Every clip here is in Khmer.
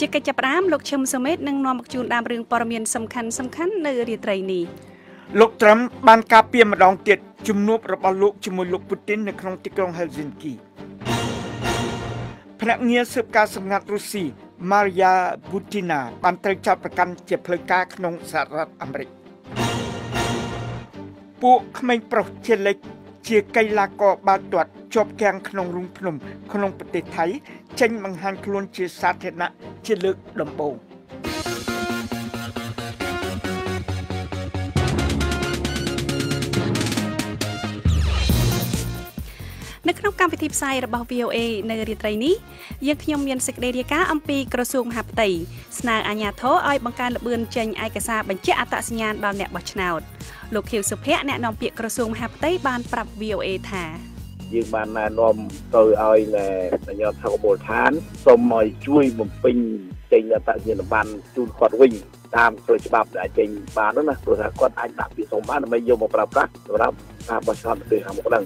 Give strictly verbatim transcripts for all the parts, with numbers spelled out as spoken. Putin ភ្នាក់ងារស៊ើបការសម្ងាត់រុស្ស៊ី Maria Butina បានត្រូវចាប់ប្រកាន់ជាផ្លូវការក្នុងសហរដ្ឋអាមេរិក នៅក្នុងកម្មវិធីផ្សាយរបស់ VOA នៅរាត្រីនេះយើងខ្ញុំមានសេចក្តីរាយការណ៍អំពីក្រសួងមហាផ្ទៃស្នើអាជ្ញាធរឲ្យបង្កើនល្បឿនចេញឯកសារបញ្ជាក់អត្តសញ្ញាណដល់អ្នកបោះឆ្នោតលោកខៀវសុភ័ក្រអ្នកនាំពាក្យក្រសួងមហាផ្ទៃបានប្រាប់ VOA ថាយើងបានណែនាំទៅឲ្យអាជ្ញាធរមូលដ្ឋានសូមឲ្យជួយបំពេញចេញអត្តសញ្ញាណប័ណ្ណជូនគាត់វិញ តាមព្រឹត្តិច្បាប់ដែលចេញបានណាព្រោះថាគាត់អាចដាក់ពាក្យសម្បានដើម្បីយកមកប្រើប្រាស់សម្រាប់ការបោះឆ្នោតនៅពេលខាងមុខហ្នឹង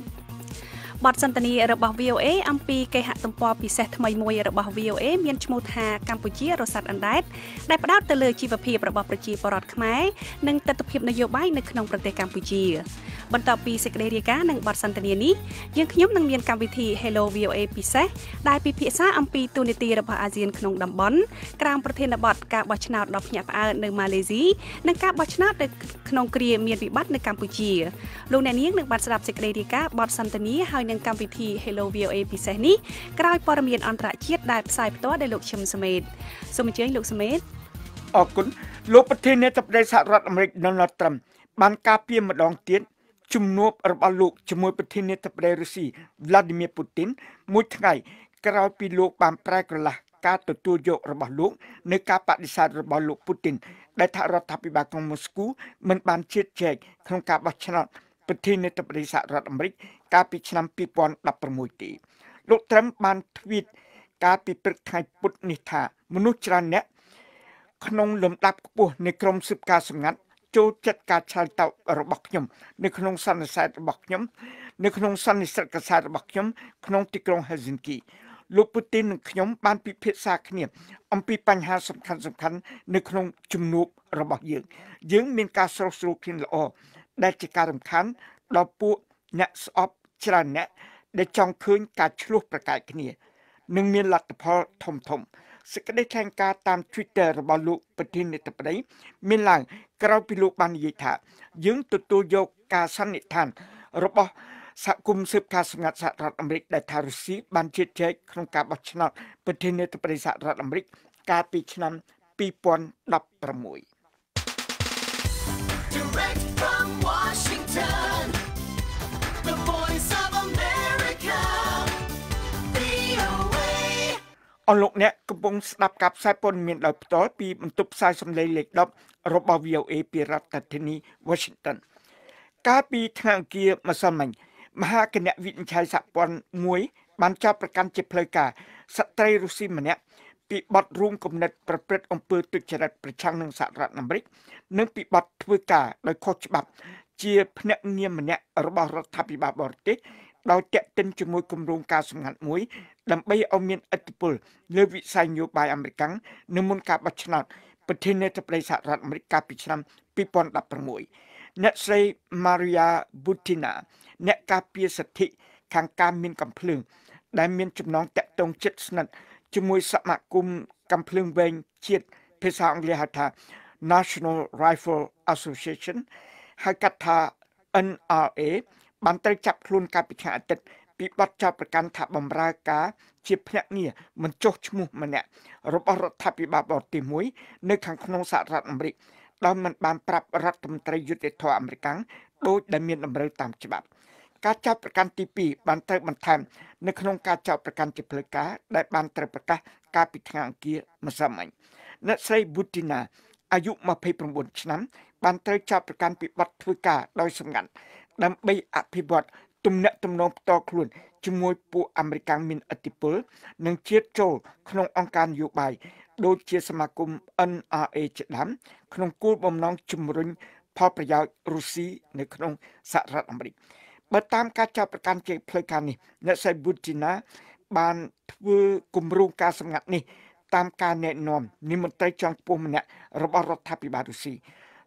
បទសន្ទនារបស់ VOA អំពីគេហទំព័រពិសេសថ្មីមួយរបស់ VOA មានឈ្មោះថាកម្ពុជារស័តអណ្ដែតដែលផ្ដោតទៅលើជីវភាពរបស់ប្រជាពលរដ្ឋខ្មែរនិងទស្សនវិជ្ជានយោបាយនៅក្នុងប្រទេសកម្ពុជាបន្ទាប់ពីសេចក្តីរាយការណ៍និងបទសន្ទនានេះយើងខ្ញុំនឹងមានកម្មវិធី Hello VOA ពិសេសដែលពិភាក្សាអំពីទូនាទីរបស់អាស៊ានក្នុងតំបន់ក្រោមប្រធានបទការបោះឆ្នោតដ៏ភ្ញាក់ផ្អើល នៅម៉ាឡេស៊ីនិងការបោះឆ្នោតនៅក្នុងគ្រាមានវិបត្តិនៅកម្ពុជាលោកអ្នកនាងនឹងបានស្ដាប់សេចក្តីរាយការណ៍បទសន្ទនាហើយនឹងកម្មវិធី Hello VOA ពិសេសនេះក្រោយព័ត៌មានអន្តរជាតិដែលផ្សាយផ្ទាល់ដោយលោកឈឹមសមេតសូមអញ្ជើញលោកសមេតអរគុណលោកប្រធានាធិបតីសហរដ្ឋអាមេរិក Donald Trump បានការពារម្ដងទៀតជំនួបរបស់លោកជាមួយប្រធានាធិបតីរុស្ស៊ី Vladimir Putin មួយថ្ងៃក្រោយពីលោកបានប្រែក្រឡាស់ការទទួលយករបស់លោកនៅការបដិសេធរបស់លោក Putin ដែលថារដ្ឋាភិបាលក្រុង Moscow មិនបានជៀសជែកក្នុងការបោះឆ្នោតប្រធានាធិបតីសហរដ្ឋអាមេរិកកាលពីឆ្នាំ ពីរពាន់ដប់ប្រាំមួយ ទេ លោក Trump បាន tweet ការពីព្រឹកថ្ងៃពុធនេះថាមនុស្សច្រើនអ្នកក្នុងលំដាប់ខ្ពស់នៃក្រុមស៊ើបការសម្ងាត់ចូលចាត់ការឆ្លើយតបរបស់ខ្ញុំនៅក្នុងសន្និសីទរបស់ខ្ញុំនៅក្នុងសន្និសីទកសាស្ត្ររបស់ខ្ញុំនៅក្នុងសន្និសីទកសាស្ត្ររបស់ខ្ញុំក្នុងទីក្រុង នឹងមានលទ្ធផលធំធំសេចក្តីថ្លែងការណ៍តាម Twitter របស់លោកប្រធានាធិបតីមានឡើងក្រោយពីលោកបាននិយាយថាយើងទទួលយកការសន្និដ្ឋានរបស់សហគមន៍ស៊ើបការសម្ងាត់សហរដ្ឋអាមេរិកដែលថារុស្ស៊ីបានជៀសជែកក្នុងការបោះឆ្នោតប្រធានាធិបតីសហរដ្ឋអាមេរិកកាលពីឆ្នាំ ពីរពាន់ដប់ប្រាំមួយ Direct from Washington The Voice of America អលោកអ្នកកំពុងស្ដាប់ការផ្សាយព័ត៌មានដោយផ្ទាល់ពីបន្ទប់ផ្សាយសម្លេងលេខដប់របស់ VOA ពីរដ្ឋធានី Washington កាលពីថ្ងៃអង្គារម្សិលមិញមហាគណៈវិនិច្ឆ័យសហព័ន្ធមួយបានចាប់ប្រកាន់ជាផ្លូវការស្ត្រីរុស្ស៊ីម្នាក់ពីបទរួមគំនិតប្រព្រឹត្តអំពើទុច្ចរិតប្រឆាំងនឹងសហរដ្ឋអាមេរិកនិងពីបទធ្វើការដោយខុសច្បាប់ជាភ្នាក់ងារម្នាក់របស់រដ្ឋាភិបាលបរទេស ដោយតែកតិនជាមួយគម្រោងការសម្ងាត់មួយដើម្បីឲ្យមានអធិពលលើវិស័យនយោបាយអាមេរិកាំងនៅមុនការបោះឆ្នោតប្រធានាធិបតីសហរដ្ឋអាមេរិកកាលពីឆ្នាំ ពីរពាន់ដប់ប្រាំមួយ អ្នក ស្រី Maria Butina អ្នក ការពារសិទ្ធិ ខាង ការ មាន កំភ្លើង ដែល មាន ចំណង តាក់ ទង ចិត្ត ស្និទ្ធ ជាមួយ សមាគម កំ ភ្លើង វែង ជាតិ ភាសា អង់គ្លេស ហៅ ថា National Rifle Association ហៅ កាត់ ថា NRA បានត្រូវចាប់ខ្លួនកាលពីថ្ងៃអាទិត្យពីបទចោទប្រកាន់ថាបំរើការជាភ្នាក់ងារមិនចោះឈ្មោះម្នាក់របស់រដ្ឋាភិបាលបរទេសមួយនៅខាងក្នុងសហរដ្ឋអាមេរិកដោយមិនបានប្រាប់រដ្ឋមន្ត្រីយុតិធម៌អាមេរិកាំងដោយដែលមានតម្រូវតាមច្បាប់ការចាប់ប្រកាន់ទី ពីរ ដើម្បីអភិវឌ្ឍទំនាក់ទំនងផ្ទាល់ខ្លួនជាមួយពួកអាមេរិកាំងមានឥទ្ធិពលនិងជាតិចូលក្នុងអង្គការនយោបាយដូចជាសមាគម NRA ជាដើមក្នុងគោលបំណងជំរុញផលប្រយោជន៍រុស្ស៊ីនៅក្នុងសហរដ្ឋអាមេរិកបើតាមការចាប់ប្រកាន់ជាផ្លូវការនេះអ្នកស្រី Butina បានធ្វើគម្រោងការសម្ងាត់នេះ តាមការណែនាំនាយមន្ត្រីជាន់ខ្ពស់ម្នាក់របស់រដ្ឋាភិបាលរុស្ស៊ី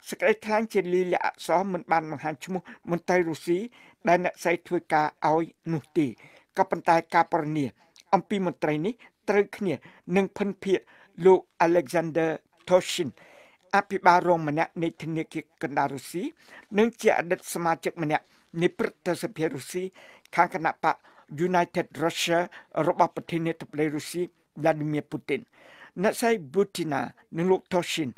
សេចក្តីថ្លែងជាលិលាអសរមិនបានបង្ហាញឈ្មោះមន្ត្រីរុស្ស៊ីដែលអ្នកស្រីធ្វើការឲ្យនោះទេក៏ប៉ុន្តែការប្រនីអំពីមន្ត្រីនេះត្រូវគ្នានឹងភិនភាគលោក Alexander Toshin អភិបាលរងម្នាក់នៃធនាគារកណ្ដាលរុស្ស៊ីនិងជាអតីតសមាជិកម្នាក់នៃព្រឹទ្ធសភារុស្ស៊ីខាងគណបក United Russia របស់ប្រធានាធិបតីរុស្ស៊ី Vladimir Putin អ្នកស្រី Butina និងលោក Toshin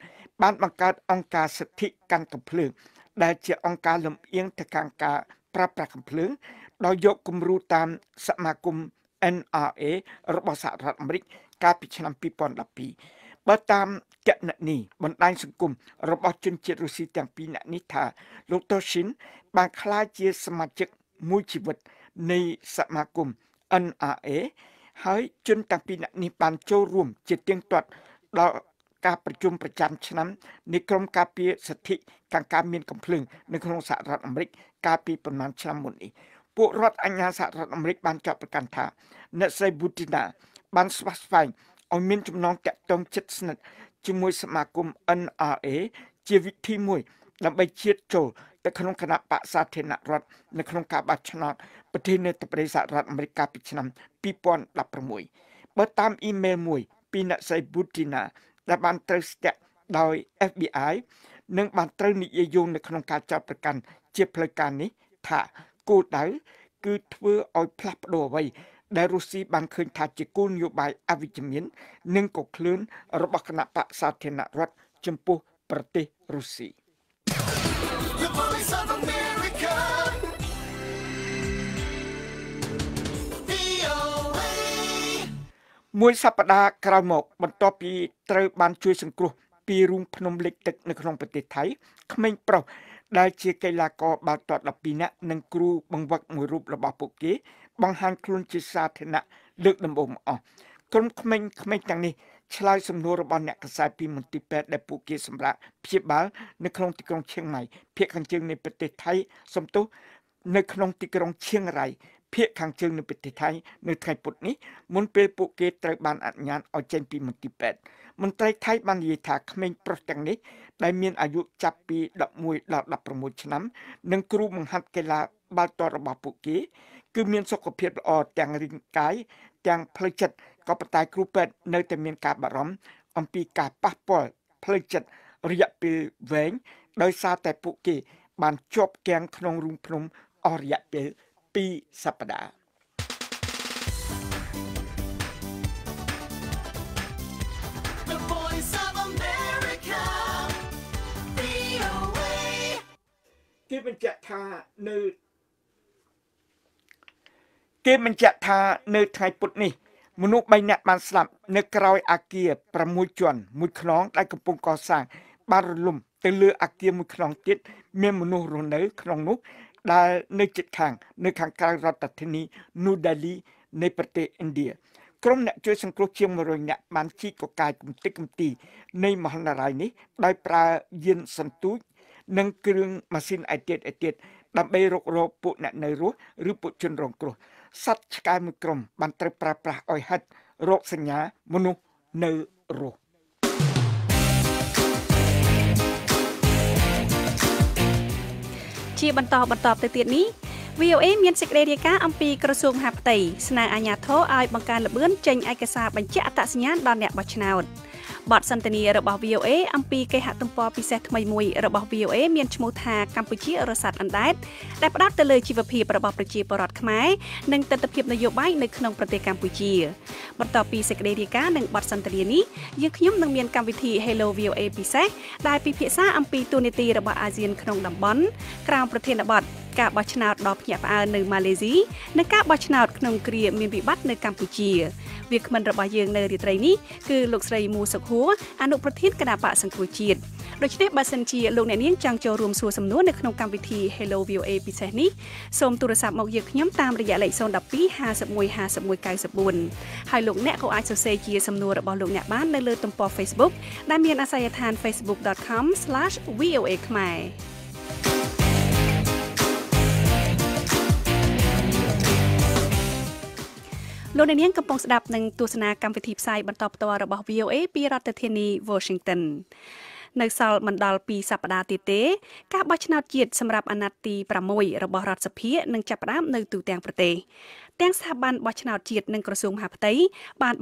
បានបង្កើតអង្គការសិទ្ធិកាន់កំភ្លើងដែលជាអង្គការលំអៀងទៅខាងការប្រើប្រាស់កំភ្លើងដោយយកគំរូតាមសមាគម អេន អារ អេ របស់សហរដ្ឋអាមេរិកកាលពីឆ្នាំtwo thousand twelveបើតាមកណនីបណ្ដាញសង្គមរបស់ជនជាតិរុស្ស៊ីទាំងពីរនាក់នេះថាលោក Toshin បានក្លាយជាសមាជិកមួយជីវិតនៃសមាគម អេន អារ អេ ហើយជនទាំងពីរនាក់នេះបានចូលរួមជាទៀងទាត់ដល់ការប្រជុំប្រចាំឆ្នាំនៃក្រុមការពារសិទ្ធិខាងការមានកំភ្លើងនៅក្នុងសហរដ្ឋអាមេរិកកាលពីប្រមាណឆ្នាំមុននេះពួករដ្ឋអាជ្ញាសហរដ្ឋអាមេរិកបានចាត់ប្រកាន់ថាអ្នកស្រី Butina បានស្វាស្វែងឲ្យមានចំណងតាក់ទងជិតស្និទ្ធជាមួយសមាគម អេន អារ អេ ជាវិធីមួយដើម្បីជៀតចូលទៅក្នុងគណៈបក្សសាធារណរដ្ឋនៅក្នុងការបោះឆ្នោតប្រធានាធិបតីសហរដ្ឋអាមេរិកកាលពីឆ្នាំtwo thousand sixteenបើតាមអ៊ីមែលមួយពីអ្នកស្រី Butina ដែលបានត្រូវស្ទាក់ដោយ F B I និងបានត្រូវនិយាយយោងនៅក្នុងការចាត់ប្រកាន់ជាផ្លូវការនេះថាគោលដៅគឺធ្វើឲ្យផ្លាស់ប្ដូរអ្វីដែលរុស្ស៊ីបានឃើញថាជាគោលនយោបាយអវិជ្ជមាននិងកក្លឿនរបស់គណបក្សសាធារណរដ្ឋចំពោះប្រទេសរុស្ស៊ីមួយសប្តាហ៍ក្រោយមកបន្ទាប់ពីត្រូវបានជួយសង្គ្រោះពីរូងភ្នំលិចទឹកនៅក្នុងប្រទេសថៃក្មេងប្រុសដែលជាកីឡាករបាល់ទាត់twelveនាក់និងគ្រូបង្វឹកមួយរូបរបស់ពួកគេបង្ហាញខ្លួនជាសាធារណៈលើកដំបូងអស់ក្រុមក្មេងៗទាំងនេះឆ្លើយសំណួររបស់អ្នកកាសែតពីមន្ទីរពេទ្យដែលពួកគេសម្រាប់ព្យាបាលនៅក្នុងទីក្រុងឈៀងម៉ៃភាគខាងជើងនៃប្រទេសថៃសំទុះនៅក្នុងទីក្រុងឈៀងរៃភាគខាងជើងនៃប្រទេសថៃនៅថ្ងៃពុធនេះមុនពេលពួកគេត្រូវបានអនុញ្ញាតឲ្យចេញពីមន្ទីរពេទ្យមន្ត្រីថៃបាននិយាយថាក្មេងប្រុសទាំងនេះដែលមានអាយុចាប់ពីelevenដល់sixteenឆ្នាំនិងគ្រូបង្ហាត់កីឡាបាល់ទាត់របស់ពួកគេគឺមានសុខភាពល្អទាំងរាងកាយទាំងផ្លូវចិត្តក៏ប៉ុន្តែគ្រូពេទ្យនៅតែមានការបារម្ភអំពីការប៉ះពាល់ផ្លូវចិត្តរយៈពេលវែងដោយសារតែពួកគេបានជាប់គាំងក្នុងរូងភ្នំអស់រយៈពេលtwoសប្តាហ៍គេបញ្ជាក់ថានៅគេបញ្ជាក់ថានៅថ្ងៃពុធនេះមនុស្សthreeនាក់បានស្លាប់នៅក្រោយអគារsixជាន់មួយខ្នងដែលកំពុងកសាងបានរលំទៅលើអគារមួយខ្នងទៀតមានមនុស្សរស់នៅក្នុងនោះដែលនៅជិតខាងនៅខាងក្រៅរដ្ឋធានីនូដេលីនៃប្រទេសឥណ្ឌាក្រុមអ្នកជួយសង្គ្រោះជាងone hundredនាក់បានជីកកកាយគំទេចគំទីនៃមហន្តរាយនេះដោយប្រើយានសន្ទូចនិងគ្រឿងម៉ាស៊ីនអេទៀតអេទៀតដើម្បីរុករកពួកអ្នកនៅរស់ឬពួកជនរងគ្រោះសត្វឆ្កែមួយក្រុមបានត្រូវប្រើប្រាស់ឲ្យហិតរោគសញ្ញាមនុស្សនៅរស់ជាបន្តបន្តទៅទៀតនេះ វី អូ អេ មានសេចក្តីរាយការណ៍អំពីក្រសួងមហាផ្ទៃស្នើអាជ្ញាធរឲ្យបង្កើនល្បឿនចេញឯកសារបញ្ជាក់អត្តសញ្ញាណដល់អ្នកបោះឆ្នោតបទសន្ទនារបស់ វី អូ អេ អំពីគេហទំព័រពិសេសថ្មីមួយរបស់ វី អូე មានឈ្មោះថាកម្ពុជារស័តអណ្ដែតដែលផ្ដោតទៅលើជីវភាពរបស់ប្រជាពលរដ្ឋខ្មែរនិងទស្សនវិជ្ជានយោបាយនៅក្នុងប្រទេសកម្ពុជាបន្ទាប់ពីសេចក្តីរាយការណ៍និងបទសន្ទនានេះយើងខ្ញុំនឹងមានកម្មវិធី Hello វី អូე ពិសេសដែលពិភាក្សាអំពីទូនីតិរបស់អាស៊ានក្នុងតំបន់ក្រោមប្រធានបទការបោះឆ្នោតដ៏ភ្ញាក់ផ្អើលនៅម៉ាឡេស៊ីនិងការបោះឆ្នោតក្នុងគ្រាមានវិបត្តិនៅកម្ពុជាវាគ្មិនរបស់យើងនៅរាត្រីនេះគឺលោកស្រីមូសុកហួរអនុប្រធានគណៈបកសង្គ្រោះជាតិដូច្នេះបើសិនជាលោកអ្នកនាងចង់ចូលរួមសួរសំណួរនៅក្នុងកម្មវិធី Hello វី អូე ពិសេសនេះសូមទូរស័ព្ទមកយើងខ្ញុំតាមរយៈលេខzero one two five one five one nine fourហើយលោកអ្នកក៏អាចសរសេរជាសំណួររបស់លោកអ្នកបាននៅលើទំព័រ Facebook ដែលមានអាសយដ្ឋាន facebook dot com slash voa ខ្មែរ លោកអ្នកនាងកំពុងស្ដាប់នឹងទស្សនាកម្មវិធីផ្សាយបន្តផ្ទាល់របស់ VOA ពីរដ្ឋធានី Washington នៅសាលមណ្ឌលពីសប្តាហ៍ទីទេការបោះឆ្នោតជាតិសម្រាប់អាណត្តិទី VOA រដ្ឋាភិបាលកម្ពុជាបានស្នើដល់អាជ្ញាធរមូលដ្ឋានឲ្យបង្កើនកិច្ចប្រឹងប្រែងធ្វើឯកសារបញ្ជាអត្តសញ្ញាណជូនអ្នកបោះឆ្នោតដែល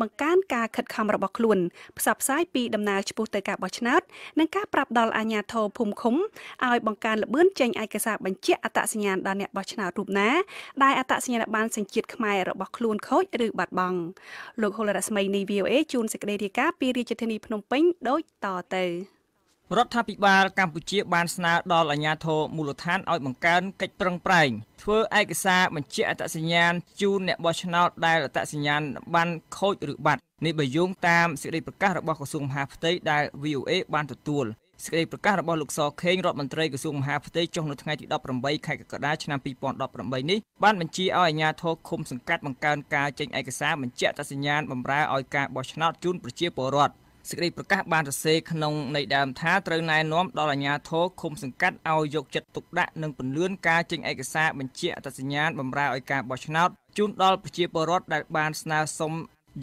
អត្តសញ្ញាណបានខូចឬបាត់នេះបើយោងតាមសេចក្តីប្រកាសរបស់ក្រសួងមហាផ្ទៃដែល VOA បានទទួល សេចក្តីប្រកាសរបស់លោកសខេងរដ្ឋមន្ត្រីក្រសួងមហាផ្ទៃចុងនៅថ្ងៃទី ដប់ប្រាំបី ខែកក្កដាឆ្នាំ ពីរពាន់ដប់ប្រាំបីនេះបានបញ្ជាឲ្យអាជ្ញាធរឃុំសង្កាត់បង្កើនការចេញឯកសារបញ្ជាអត្តសញ្ញាណបម្រើឲ្យការបោះឆ្នោតជូនប្រជាពលរដ្ឋ សេចក្តីប្រកាសបានសរសេរក្នុងន័យដើមថាត្រូវណែនាំដល់អាជ្ញាធរឃុំសង្កាត់ឲ្យយកចិត្តទុកដាក់នឹងពន្លឿនការចេញឯកសារបញ្ជាអត្តសញ្ញាណបម្រើឲ្យការបោះឆ្នោតជូនដល់ប្រជាពលរដ្ឋដែលបានស្នើសុំ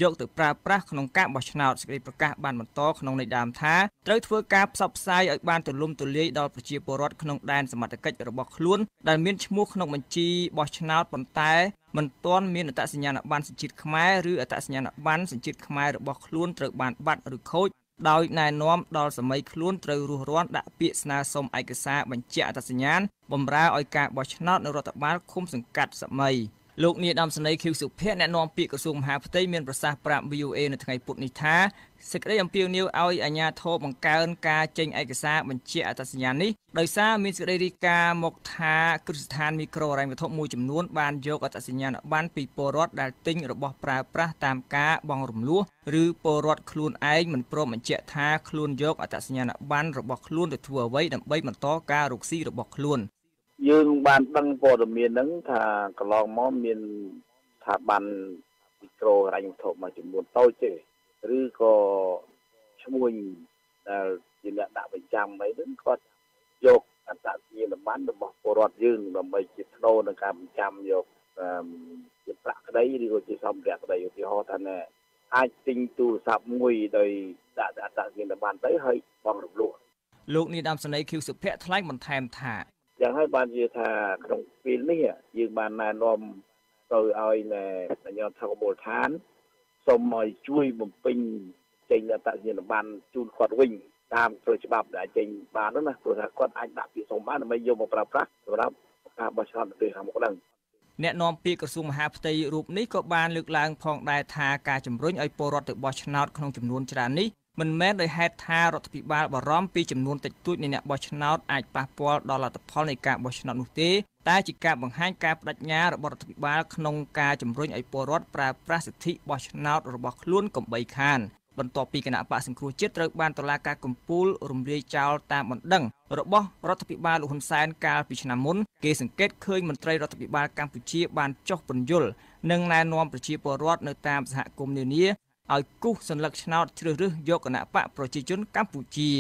យកទៅប្រើប្រាស់ក្នុងការបោះឆ្នោតសេចក្តីប្រកាសបានបន្តក្នុងន័យដើមថាត្រូវធ្វើការផ្សព្វផ្សាយឲ្យបានទូលំទូលាយដល់ប្រជាពលរដ្ឋក្នុងដែនសមត្ថកិច្ចរបស់ខ្លួន ដែលមានឈ្មោះក្នុងបញ្ជីបោះឆ្នោតប៉ុន្តែមិនទាន់មានអត្តសញ្ញាណប័ណ្ណសញ្ជាតិខ្មែរឬអត្តសញ្ញាណប័ណ្ណសញ្ជាតិខ្មែររបស់ខ្លួនត្រូវបានបាត់ឬខូច ដោយណែនាំដល់សម័យខ្លួនត្រូវរួសរាន់ដាក់ពាក្យស្នើសុំឯកសារបញ្ជាអត្តសញ្ញាណបម្រើឲ្យការបោះឆ្នោតនៅរដ្ឋបាលឃុំសង្កាត់សម័យលោកនាយដំស្នីខៀវសុភ័ក្រ អ្នកនាំពាក្យ ក្រសួងមហាផ្ទៃ សេចក្តីអំពាវនាវឲ្យអាជ្ញាធរបង្កើនការចេញឯកសារបញ្ជាអត្តសញ្ញាណនេះដោយសារមានសេចក្តីរាយការណ៍មកថាគ្រឹះស្ថានមីក្រូរ៉ាញ់វត្ថុមួយចំនួនបានយកអត្តសញ្ញាណប័ណ្ណពីពលរដ្ឋដែលទិញរបស់ប្រើប្រាស់តាមការបងរំលោះឬពលរដ្ឋខ្លួនឯងមិនព្រមបញ្ជាក់ថាខ្លួនយកអត្តសញ្ញាណប័ណ្ណរបស់ខ្លួនទៅធ្វើអ្វីដើម្បីបន្តការរកស៊ីរបស់ខ្លួន ឬក៏ឈ្មោះដែលជាអ្នកដាក់បញ្ចាំអីហ្នឹងគាត់យកអត្តសញ្ញាណប័ណ្ណរបស់ពលរដ្ឋយើងដើម្បីជាធនក្នុងការបញ្ចាំយកប្រាក់ក្តីឬក៏ជាសម្ភារៈក្តីឧទាហរណ៍ថាអាចទិញទូរស័ព្ទមួយដោយដាក់អត្តសញ្ញាណប័ណ្ណទៅហើយបងរំលោភលោកនេះតាមសន័យឃើញសុភ័ក្រថ្លែងបន្ថែមថា ចែងអត្តសញ្ញាណប័ណ្ណជូនគាត់វិញតាមប្រតិបត្តិដែលចេញបាននោះណាព្រោះថាគាត់អាចដាក់ពាក្យសម្បត្តិដើម្បីយកមកប្រើប្រាស់សម្រាប់ការបោះឆ្នោតទៅតាមមុខឡើងអ្នកនាំពាក្យក្រសួងមហាផ្ទៃរូបនេះក៏បានលើកឡើងផងដែរថាការជំរុញឲ្យពលរដ្ឋទៅបោះឆ្នោតក្នុងចំនួនច្រើននេះមិនមែនដោយហេតុថារដ្ឋាភិបាលបារម្ភពីចំនួនតិចតួចនៃអ្នកបោះឆ្នោតអាចប៉ះពាល់ដល់លទ្ធផលនៃការបោះឆ្នោតនោះទេ តែជាការបង្ហាញការប្តេជ្ញារបស់រដ្ឋាភិបាលក្នុងការជំរុញឲ្យពលរដ្ឋប្រើប្រាស់សិទ្ធិបោះឆ្នោតរបស់ខ្លួនកំបីខានបន្ទាប់ពីគណៈបក្សសង្គ្រោះជាតិត្រូវបានតុលាការកំពូលរំលាយចោលតាមបណ្ដឹងរបស់រដ្ឋាភិបាលលោកហ៊ុនសែនកាលពីឆ្នាំមុនគេសង្កេតឃើញមន្ត្រីរដ្ឋាភិបាលកម្ពុជាបានចុះពន្យល់និងណែនាំប្រជាពលរដ្ឋនៅតាមសហគមន៍នានាឲ្យគូសសន្លឹកឆ្នោតជ្រើសរើសយកគណៈបក្សប្រជាជនកម្ពុជា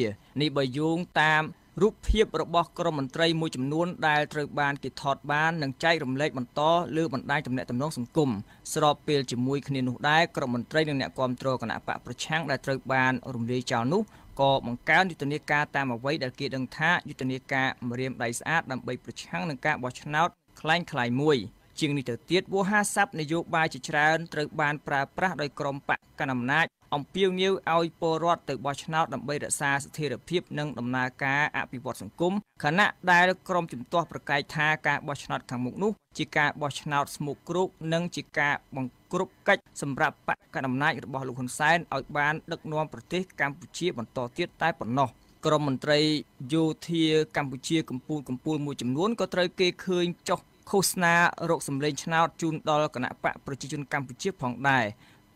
នេះបើយោងតាមរូបភាពរបស់ក្រុមមន្ត្រីមួយចំនួនដែលត្រូវបានគេថតបាននិងចែករំលែកបន្តលើបណ្ដាញទំនាក់ទំនងសង្គមស្របពេលជាមួយគ្នានោះដែរក្រុមមន្ត្រីនិងអ្នកគាំទ្រគណៈបក្សប្រជាងដែលត្រូវបានរំលាយចោលនោះក៏បង្កើនយុទ្ធនាការតាមអ្វីដែលគេដឹងថាយុទ្ធនាការម្រាមដៃស្អាតដើម្បីប្រឆាំងនឹងការបោះឆ្នោតខ្លាំងខ្លាយមួយជាងនេះទៅទៀតវោហារស័ព្ទនយោបាយជាច្រើនត្រូវបានប្រើប្រាស់ដោយក្រុមបក្សកណ្ដាលអំណាច អំពាវនាវឲ្យពលរដ្ឋទៅបោះឆ្នោតដើម្បីរក្សាស្ថិរភាពនិងដំណើរការអភិវឌ្ឍសង្គមខណៈដែលក្រុមជំទាស់ប្រកែកថាការបោះឆ្នោតខាងមុខនោះជាការបោះឆ្នោតស្មុគគ្រោកនិងជាការបង្រ្គប់កិច្ចសម្រាប់បក្សកណ្ដាលអំណាចរបស់លោកហ៊ុនសែនឲ្យបានដឹកនាំប្រទេសកម្ពុជាបន្តទៀតតែប៉ុណ្ណោះ ក្រុមមន្ត្រីយោធាកម្ពុជាកំពូលកំពូលមួយចំនួនក៏ត្រូវគេឃើញចុះឃោសនារោគសម្លេងឆ្នោតជូនដល់គណៈបក្សប្រជាជនកម្ពុជាផងដែរ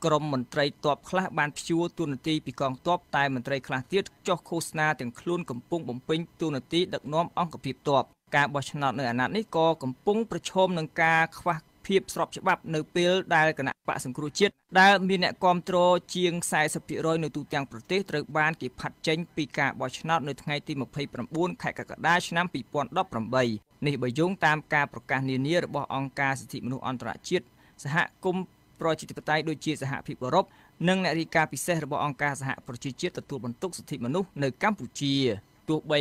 ក្រុមមន្ត្រីទ័ពខ្លះបានព្យួរតួនាទីពីកងទ័ពតែមន្ត្រីខ្លះទៀតចុះឃោសនាទាំងខ្លួនកំពុងបំពេញតួនាទីដឹកនាំអង្គភាពទ័ពការបោះឆ្នោតនៅអាណត្តិនេះក៏កំពុងប្រឈមនឹងការខ្វះភាពស្របច្បាប់នៅពេលដែលគណៈបក្សសង្គ្រោះជាតិដែលមានអ្នកគាំទ្រជាង ៤០ភាគរយ នៅទូទាំងប្រទេសត្រូវបានគេផាត់ចេញពីការបោះឆ្នោតនៅថ្ងៃទី ម្ភៃប្រាំបួន ខែកក្កដា ឆ្នាំ ពីរពាន់ដប់ប្រាំបី នេះបើយោងតាមការប្រកាសនានារបស់អង្គការសិទ្ធិមនុស្សអន្តរជាតិសហគមន៍ ប្រជាធិបតេយ្យដូចជាសហភាពអឺរ៉ុបនិងអ្នករាយការណ៍ពិសេសរបស់អង្គការសហប្រជាជាតិទទួលបន្ទុកសិទ្ធិមនុស្សនៅកម្ពុជាទោះបី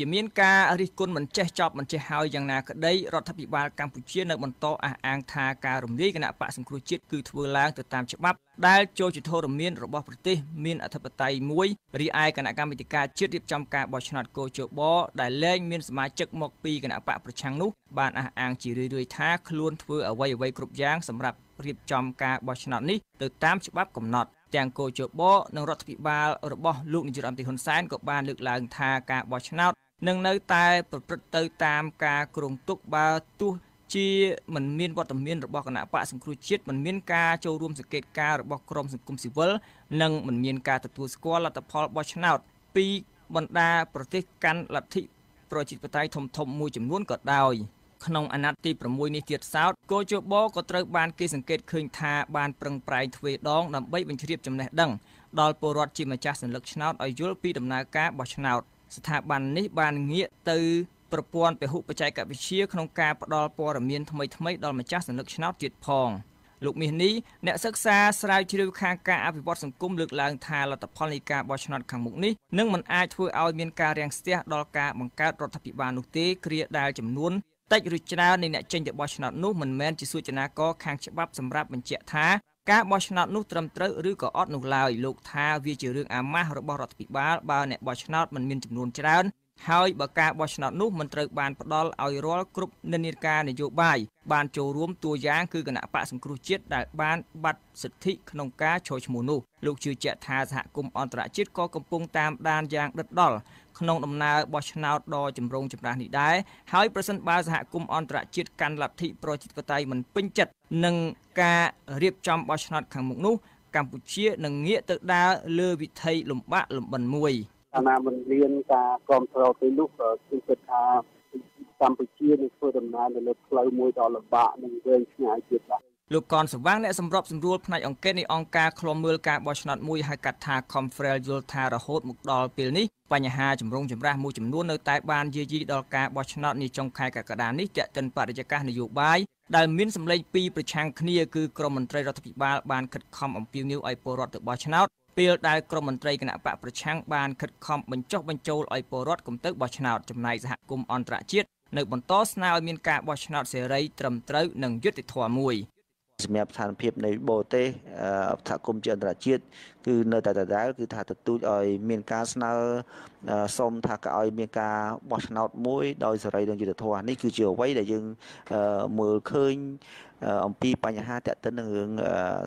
ជាមានការរិះគន់មិនចេះចប់មិនចេះហើយយ៉ាងណាក្តីរដ្ឋាភិបាលកម្ពុជានៅបន្តអះអាងថាការរំលាយគណៈបក្សសង្គ្រោះជាតិគឺធ្វើឡើងទៅតាមច្បាប់ដែលចូលជាធរមានរបស់ប្រទេសមានអធិបតេយ្យមួយរីឯគណៈកម្មាធិការជាតិរៀបចំការបោះឆ្នោតកោជបដែលលែងមានសមាជិកមកពីគណៈបក្សប្រឆាំងនោះបានអះអាងជារឿយៗថាខ្លួនធ្វើអ្វីៗគ្រប់យ៉ាងសម្រាប់រៀបចំការបោះឆ្នោតនេះទៅតាមច្បាប់កំណត់ទាំងកោជបនិងរដ្ឋាភិបាលរបស់លោកនាយករដ្ឋមន្ត្រីហ៊ុនសែនក៏បានលើកឡើងថាការបោះឆ្នោតនឹងនៅតែប្រព្រឹត្តទៅតាមការគ្រោងទុកបើទោះជាមិនមានវត្តមានរបស់គណៈបក្សសង្គ្រោះជាតិមិនមានការចូលរួមសង្កេតការណ៍របស់ក្រមសង្គមស៊ីវិលនិងមិនមានការទទួលស្គាល់លទ្ធផលបោះឆ្នោតពីបណ្ដាប្រទេសកាន់លទ្ធិប្រជាធិបតេយ្យធំធំមួយចំនួនក៏ដោយក្នុងអាណត្តិទី៦នេះទៀតសោតកោជបក៏ត្រូវបានគេសង្កេតឃើញថាបានប្រឹងប្រែងទ្វេដងដើម្បីបញ្ជ្រាបចំណេះដឹងដល់ពលរដ្ឋជាម្ចាស់សញ្ញាឆ្នោតឲ្យយល់ពីដំណើរការបោះឆ្នោតស្ថាប័ននេះបានងាកទៅប្រព័ន្ធពហុបច្ចេកវិទ្យាក្នុងការផ្តល់ព័ត៌មានថ្មីៗដល់ម្ចាស់សញ្ញាឆ្នោតទៀតផងលោកមាសនេះអ្នកសិក្សាស្រាវជ្រាវខាងការអភិវឌ្ឍសង្គមលើកឡើងថាលទ្ធផលនៃការបោះឆ្នោតខាងមុខនេះនឹងមិនអាចធ្វើឲ្យមានការរាំងស្ទះដល់ការបង្កើតរដ្ឋាភិបាលនោះទេគ្រាដែលចំនួនតិចឬច្រើននៃអ្នកចេញទៅបោះឆ្នោតនោះមិនមែនជាសួចនាករខាងច្បាប់សម្រាប់បញ្ជាក់ថាការបោះឆ្នោតនោះត្រឹមត្រូវឬក៏អត់នោះឡើយលោកថាវាជារឿងអាម៉ាស់របស់រដ្ឋាភិបាលបើអ្នកបោះឆ្នោតមិនមានចំនួនច្រើនហើយបើការបោះឆ្នោតនោះមិនត្រូវបានផ្ដល់ឲ្យរាល់គ្រប់និន្នាការនយោបាយបានចូលរួមតួយ៉ាងគឺគណៈបក្សសង្គ្រោះជាតិដែលបានបាត់សិទ្ធិក្នុងការចូលឈ្មោះនោះលោកជឿជាក់ថាសហគមន៍អន្តរជាតិក៏កំពុងតាមដានយ៉ាងដិតដល់ក្នុងដំណើរបោះឆ្នោតដ៏ចម្រូងចម្រាសនេះដែរហើយប្រសិនបើសហគមន៍អន្តរជាតិកាន់លទ្ធិប្រជាធិបតេយ្យមិនពេញចិត្តនឹងការរៀបចំបោះឆ្នោតខាងមុខនោះកម្ពុជានឹងងាកទៅដើរលើវិធីលំបាកលំបិនមួយអាណាមិនមានការគ្រប់គ្រងទីនោះគឺគិតថាកម្ពុជានឹងធ្វើដំណើរទៅលើផ្លូវមួយដ៏លំបាកនិងវែងឆ្ងាយទៀតបាទលោកកនសង្វាងអ្នកសម្របសម្រួលផ្នែកអង្គការនៃអង្គការឃ្លាំមើលការបោះឆ្នោតមួយហៅកាត់ថា Confrel យល់ថារហូតមកដល់ពេលនេះបញ្ហាជំរងចម្រាស់មួយចំនួននៅតែបានយាយីដល់ការបោះឆ្នោតនាចុងខែកក្កដានេះទាក់ទិនបរិយាកាសនយោបាយដែលមានសម្លេងពីរប្រឆាំងគ្នាគឺក្រមមន្ត្រីរដ្ឋាភិបាលបានខិតខំអំពាវនាវឲ្យពលរដ្ឋទៅបោះឆ្នោតពេលដែលក្រមមន្ត្រីគណៈបកប្រឆាំងបានខិតខំបញ្ចុះបញ្ចូលឲ្យពលរដ្ឋកុំទៅបោះឆ្នោតចំណែកសហគមន៍អន្តរជាតិនៅបន្តស្នើឲ្យមានការបោះឆ្នោតសេរីត្រឹមត្រូវនិងយុត្តិធម៌មួយសម្រាប់ស្ថានភាពនៃបរទេសសហគមន៍ជាអន្តរជាតិគឺនៅតែដដែលគឺថាទទូចឲ្យមានការស្នើសុំថាក៏ឲ្យមានការបោះឆ្នោតមួយដោយសេរីនិងយុត្តិធម៌នេះគឺជាអ្វីដែលយើងមើលឃើញអំពីបញ្ហាទាក់ទិននឹងរឿង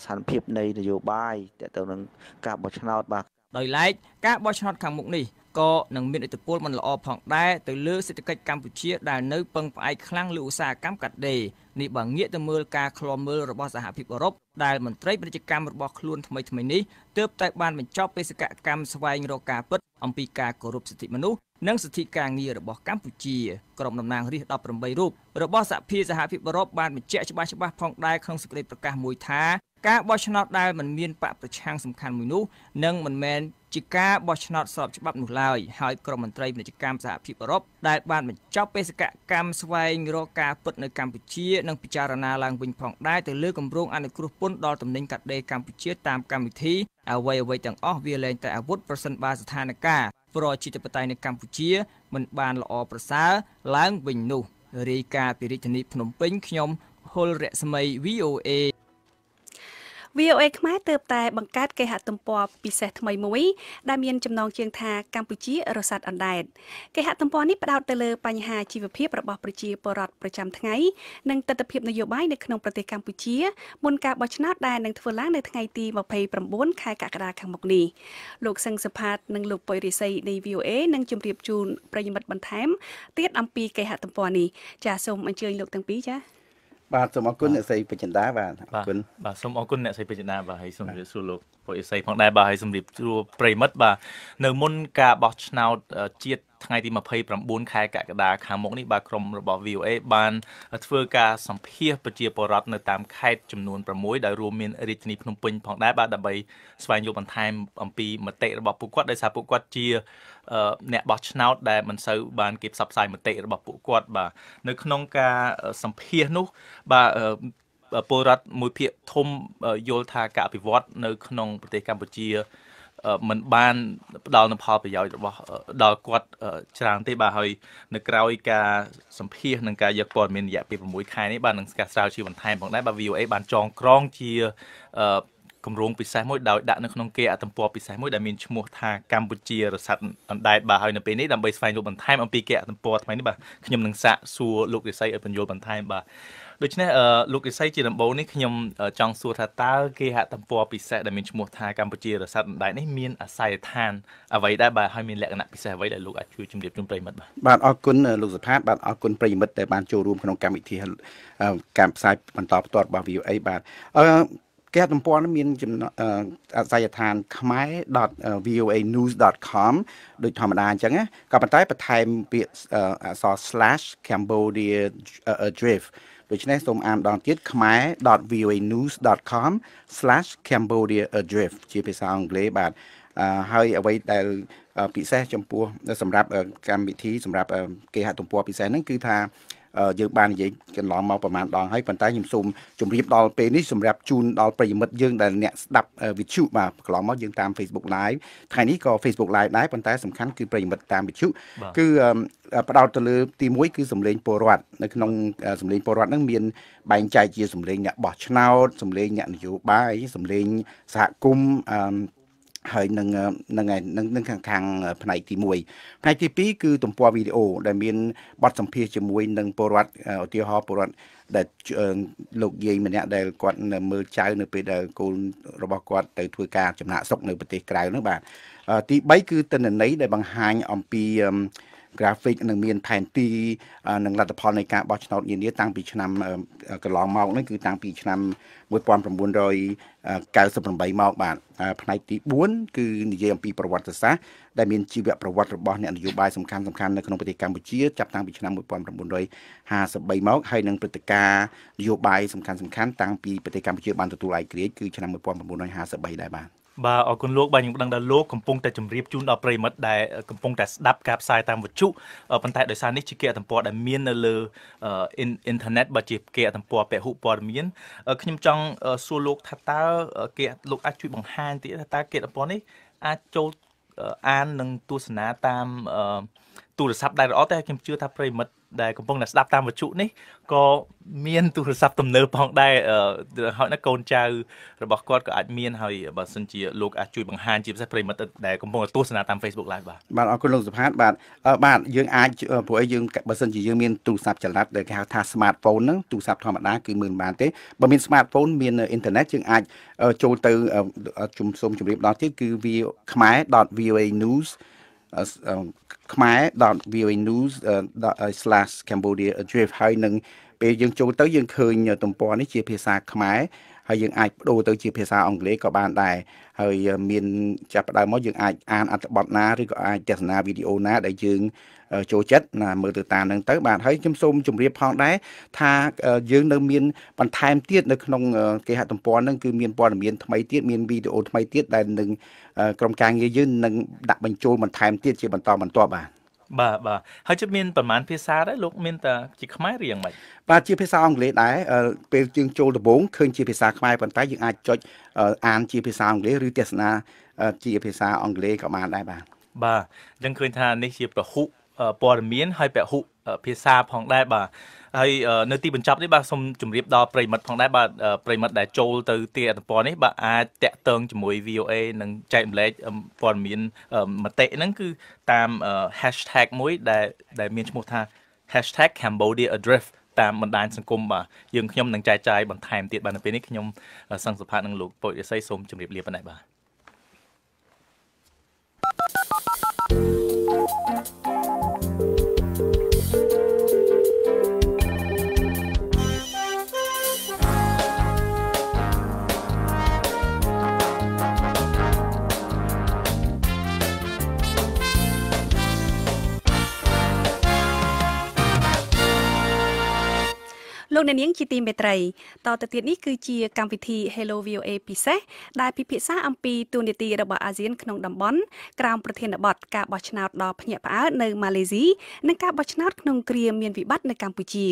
ស្ថានភាពនៃនយោបាយទាក់ទិននឹងការបោះឆ្នោតបាទដោយឡែកការបោះឆ្នោតខាងមុខនេះក៏នឹងមានឥទ្ធិពលមិនល្អផងដែរទៅលើសេដ្ឋកិច្ចកម្ពុជាដែលនៅពឹងផ្អែកខ្លាំងលើឧស្សាហកម្មកាត់ដេរនេះបើងាកទៅមើលការឃ្លាំមើលរបស់សហភាពអឺរ៉ុបដែលមន្ត្រីពាណិជ្ជកម្មរបស់ខ្លួនថ្មីថ្មីនេះទើបតែបានបញ្ចប់បេសកកម្មស្វែងរកការពិតអំពីការគោរពសិទ្ធិមនុស្សនិងសិទ្ធិការងាររបស់កម្ពុជាក្រុមតំណាងរាស្ត្រដប់ប្រាំបីរូបរបស់សភាសហភាពអឺរ៉ុបបានបញ្ជាក់ច្បាស់ច្បាស់ផងដែរក្នុងសេចក្តីប្រកាសមួយថាការបោះឆ្នោតដែលមិនមានបកប្រឆាំងសំខាន់មួយនោះនឹងមិនមែនជាការបោះឆ្នោតស្របច្បាប់នោះឡើយហើយក្រមមន្ត្រីពាណិជ្ជកម្មសហភាពអឺរ៉ុបដែលបានបញ្ចប់បេសកកម្មស្វែងរកការពិតនៅកម្ពុជានឹងពិចារណាឡើងវិញផងដែរទៅលើគម្រោងអនុគ្រោះពន្ធដល់ទំនិញកាត់ដេរកម្ពុជាតាមកម្មវិធីអ្វីអ្វីទាំងអស់វាលែងតែអាវុធប្រសិនបើស្ថានភាពប្រជាធិបតេយ្យនៅកម្ពុជាមិនបានល្អប្រសើរឡើងវិញនោះរាយការណ៍ពីរាជធានីភ្នំពេញខ្ញុំហ៊ុលរស្មី វី អូ អេវី អូ អេ ខ្មែរទើបតែបង្កើតគេហទំព័រពិសេសថ្មីមួយដែលមានចំណងជើងថាកម្ពុជារស័តអណ្ដែតគេហទំព័រនេះផ្ដោតទៅលើបញ្ហាជីវភាពរបស់ប្រជាពលរដ្ឋប្រចាំថ្ងៃនិងទស្សនវិជ្ជានយោបាយនៅក្នុងប្រទេសកម្ពុជាមុនការបោះឆ្នោតដែលនឹងធ្វើឡើងនៅថ្ងៃទីម្ភៃប្រាំបួនខែកក្កដាខាងមុខនេះលោកសឹងសុផាតនិងលោកពុយរិស័យនៃ វី អូ អេ នឹងជម្រាបជូនប្រិយមិត្តបន្ថែមទៀតអំពីគេហទំព័រនេះចាសូមអញ្ជើញលោកទាំងពីរចាបាទសូមអរគុណអ្នកស្រីពេជ្រចន្ទាបាទអរគុណបាទសូមអរគុណអ្នកស្រីពេជ្រចន្ទាបាទហើយសូមជម្រាបសួរលោកពុយអេសីផងដែរបាទហើយសូមជម្រាបសួរប្រិយមិត្តបាទនៅមុនការបោះឆ្នោតជាតិថ្ងៃទីម្ភៃប្រាំបួនខែកក្កដាខាងមុខនេះបាទក្រុមរបស់ វី អូ អេ បានធ្វើការសម្ភាសន៍ប្រជាពលរដ្ឋនៅតាមខេត្តចំនួនប្រាំមួយដែលរួមមានរាជធានីភ្នំពេញផងដែរបាទដើម្បីស្វែងយល់បន្ថែមអំពីមតិរបស់ពួកគាត់ដោយសារពួកគាត់ជាអ្នកបោះឆ្នោតដែលមិនសូវបានគេផ្សព្វផ្សាយមតិរបស់ពួកគាត់បាទនៅក្នុងការសម្ភាសន៍នោះបាទ ពលរដ្ឋមួយភាគធំយល់ថាការអភិវឌ្ឍនៅក្នុងប្រទេសកម្ពុជាមិនបានផ្ដល់នូវផលប្រយោជន៍របស់ដល់គាត់ច្រើនទេបាទហើយនៅក្រៅការសម្ភាសនិងការយកព័ត៌មានរយៈពេល៦ខែនេះបាទនឹងស្កាត់ស្រាវជ្រាវបន្ថែមផងដែរបាទ វី អូ អេ បានចងក្រងជាគម្រោងពិសេសមួយដោយដាក់នៅក្នុងគេអត្ថពលពិសេសមួយដែលមានឈ្មោះថាកម្ពុជារស័តអណ្ដែតបាទហើយនៅពេលនេះដើម្បីស្វែងរកបន្ថែមអំពីគេអត្ថពលថ្មីនេះបាទខ្ញុំនឹងសាកសួរលោករិស័យឲ្យបញ្យល់បន្ថែមបាទដូច្នេះលោកអេសៃជាដំបូងនេះខ្ញុំចង់សួរថាតើគេហត្ថពលពិសេសដែលមានឈ្មោះថាកម្ពុជារស័តអណ្ដែតនេះមានអាសយដ្ឋានអ្វីដែរបាទហើយមានលក្ខណៈពិសេសអ្វីដែលលោកអាចជួយជម្រាបជូនប្រិយមិត្តបាទបាទអរគុណលោកសុផាតបាទអរគុណប្រិយមិត្តដែលបានចូលរួមក្នុងកម្មវិធីការផ្សាយបន្តផ្ទាល់របស់ វី អូ អេ បាទគេហត្ថពលនេះមានអាសយដ្ឋាន ខ្មែរ.voanews.com ដូចធម្មតាអញ្ចឹងណាក៏ប៉ុន្តែបន្ថែមពាក្យអក្សរ slash Cambodia driftដូច្នេះសូមអានម្ដងទៀត ខ្មែរ.voanews.com/cambodiaadrift ជាភាសាអង់គ្លេសបាទហើយអ្វីដែលពិសេសចំពោះសម្រាប់កម្មវិធីសម្រាប់គេហទំព័រពិសេសហ្នឹងគឺថាយើងបាននិយាយកន្លងមកប្រមាណដងហើយប៉ុន្តែខ្ញុំសូមជម្រាបដល់ពេលនេះសម្រាប់ជូនដល់ប្រិយមិត្តយើងដែលអ្នកស្ដាប់វិទ្យុបាទកន្លងមកយើងតាម Facebook Live ថ្ងៃនេះក៏ Facebook Live ដែរប៉ុន្តែសំខាន់គឺប្រិយមិត្តតាមវិទ្យុគឺផ្ដោតទៅលើទីមួយគឺសម្លេងពលរដ្ឋនៅក្នុងសម្លេងពលរដ្ឋហ្នឹងមានបែងចែកជាសម្លេងអ្នកបោះឆ្នោតសម្លេងអ្នកនយោបាយសម្លេងសហគមន៍អឺហើយនឹងនឹងនឹងខាងខាងផ្នែកទីមួយផ្នែកទីពីរគឺទំព័រវីដេអូដែលមានបទសម្ភាសន៍ជាមួយនឹងពលរដ្ឋឧទាហរណ៍ពលរដ្ឋដែលលោកយាយម្នាក់ដែលគាត់មើលចៅនៅពេលដែលកូនរបស់គាត់ទៅធ្វើការចំណាក់ស្រុកនៅប្រទេសក្រៅនោះបាទទីបីគឺទិន្នន័យដែលបង្ហាញអំពីgraphic នឹងមានផែនទីនិងលទ្ធផលនៃការបោះឆ្នោតនានាតាំងពីឆ្នាំកន្លងមកនេះគឺតាំងពីឆ្នាំnineteen ninety-eightមកបាទផ្នែកទីfourគឺនិយាយអំពីប្រវត្តិសាស្ត្រដែលមានជីវប្រវត្តិរបស់អ្នកនយោបាយសំខាន់សំខាន់នៅក្នុងប្រទេសកម្ពុជាចាប់តាំងពីឆ្នាំnineteen fifty-threeមកហើយនឹងព្រឹត្តិការណ៍នយោបាយសំខាន់សំខាន់តាំងពីប្រទេសកម្ពុជាបានទទួលឯករាជ្យគឺឆ្នាំnineteen fifty-threeដែរបាទបាទអរគុណលោកបាទខ្ញុំដឹងថាលោកកំពុងតែជម្រាបជូនដល់ប្រិយមិត្តដែលកំពុងតែស្ដាប់ការផ្សាយតាមវិទ្យុប៉ុន្តែដោយសារនេះជាគេអត្ថពលដែលមាននៅលើអ៊ីនធឺណិតបាទជាគេអត្ថពលពហុព័ត៌មានខ្ញុំចង់សួរលោកថាតើគេលោកអាចជួយបង្ហាញតិចថាតើគេអត្ថពលនេះអាចចូលអាននិងទស្សនាតាមទូរស័ព្ទដែរឬអត់តែខ្ញុំជឿថាប្រិយមិត្តដែលកំពុងតែស្ដាប់តាមវិទ្យុនេះក៏មានទូរស័ព្ទទំនើបផងដែរហើយណាកូនចៅរបស់គាត់ក៏អាចមានហើយបើសិនជាលោកអាចជួយបង្ហាញជាពិសេសប្រិយមិត្តដែលកំពុងទស្សនាតាម Facebook Live បាទបាទអរគុណលោកសុផាតបាទបាទយើងអាចព្រោះអីយើងបើសិនជាយើងមានទូរស័ព្ទចល័តដែលគេហៅថា smartphone ហ្នឹងទូរស័ព្ទធម្មតាគឺមើលមិនបានទេបើមាន smartphone មានអ៊ីនធឺណិតយើងអាចចូលទៅជំសុំជម្រាបដល់ទៀតគឺ khmer.voanews khmer.voanews/cambodiaadrift ហើយនឹងពេលយើងចូលទៅយើងឃើញទំព័រនេះជាភាសាខ្មែរហើយយើងអាចប្ដូរទៅជាភាសាអង់គ្លេសក៏បានដែរហើយមានចាប់ផ្ដើមមកយើងអាចអានអត្ថបទណាឬក៏អាចទស្សនាវីដេអូណាដែលយើងចូលចិត្តណាមើលទៅតាមនឹងទៅបាទហើយខ្ញុំសូមជម្រាបផងដែរថាយើងនៅមានបន្ថែមទៀតនៅក្នុងគេហទំព័រនឹងគឺមានព័ត៌មានថ្មីទៀតមានវីដេអូថ្មីទៀតដែលនឹងក្រុមការងារយើងនឹងដាក់បញ្ចូលបន្ថែមទៀតជាបន្តបន្ទាប់បាទបាទបាទហើយជិតមានប្រមាណភាសាដែរលោកមានតែជាខ្មែររៀងមិនបាទជាភាសាអង់គ្លេសដែរពេលយើងចូលដំបូងឃើញជាភាសាខ្មែរប៉ុន្តែយើងអាចចុចអានជាភាសាអង់គ្លេសឬទស្សនាជាភាសាអង់គ្លេសក៏បានដែរបាទបាទអញ្ចឹងឃើញថានេះជាពហុព័ត៌មានហើយពហុភាសាផងដែរបាទហើយនៅទីបញ្ចប់នេះបាទសូមជម្រាបដល់ប្រិយមិត្តផងដែរបាទប្រិយមិត្តដែលចូលទៅទីអត្ថពលនេះបាទអាចតាក់ទងជាមួយ វី អូ អេ និងចែករំលែកព័ត៌មានមតិហ្នឹងគឺតាម hashtag មួយដែលដែលមានឈ្មោះថា hashtag Cambodia Adrift តាមបណ្ដាញសង្គមបាទយើងខ្ញុំនឹងចែកចាយបន្ថែមទៀតបាទនៅពេលនេះខ្ញុំសង្ឃសុផាតនឹងលោកពុទ្ធិស័យសូមជម្រាបលាប៉ុណ្ណេះបាទ លោក អ្នក នាង ជា ទី មេ ត្រី ត ទៅ ទៀត នេះ គឺជា កម្ម វិធី Hello វី អូ เอ ពិសេស ដែល ពិភាក្សា អំពី ទូនាទី របស់ អាស៊ាន ក្នុង តំបន់ ក្រោម ប្រធានបទ ការ បោះ ឆ្នោត ដល់ ភ្នាក់ផ្អើល នៅ ម៉ាឡេស៊ី និង ការ បោះ ឆ្នោត ក្នុង គ្រា មាន វិបត្តិ នៅ កម្ពុជា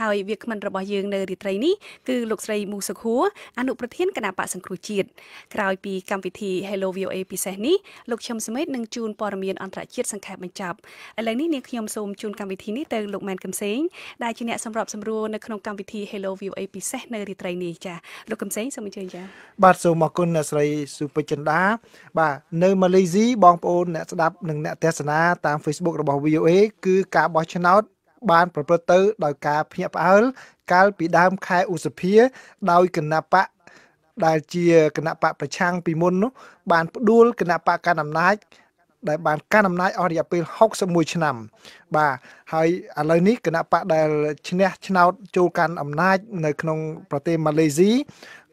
ហើយ វាគ្មិន របស់ យើង នៅ រាត្រី នេះ គឺ លោក ស្រី មូ សុខួរ អនុ ប្រធាន គណៈបក្ស សង្គ្រោះ ជាតិ ក្រោយ ពី កម្ម វិធី Hello វី អូ เอ ពិសេស នេះ លោក ឈឹម សមេត នឹង ជូន ព័ត៌មាន អន្តរជាតិ សង្ខេប បញ្ចប់ ឥឡូវ នេះ នាង ខ្ញុំ សូម ជូន កម្ម វិធី នេះ ទៅ លោក ម៉ែន កឹមសេង ដែល ជា អ្នក សម្រប សម្រួល នៅ ក្នុង កម្ម វិធី Hello វី អូ เอ ពិសេស នៅ រាត្រី នេះ ចា៎ លោក កឹមសេង សូម អញ្ជើញ ចា៎ បាទ សូម អរគុណ អ្នក ស្រី សុភិចិន្តា បាទ នៅ ម៉ាឡេស៊ី បងប្អូន អ្នក ស្ដាប់ និង អ្នក ទស្សនា តាម Facebook របស់ វី អូ เอ គឺ ការ បោះ ឆ្នោត បាន ប្រព្រឹត្ត ទៅ ដោយការ ភ្ញាក់ផ្អើល កាល ពី ដើម ខែ ឧសភា ដោយ គណៈបក ដែល ជាគណៈបក ប្រឆាំង ពី មុន នោះ បាន ផ្ដួល គណៈបក កណ្ដាលអំណាចដែលបានកាន់អំណាចអស់រយៈពេលហុកសិបមួយឆ្នាំបាទហើយឥឡូវនេះគណៈបកដែលឈ្នះឆ្នោតចូលកាន់អំណាចនៅក្នុងប្រទេសម៉ាឡេស៊ី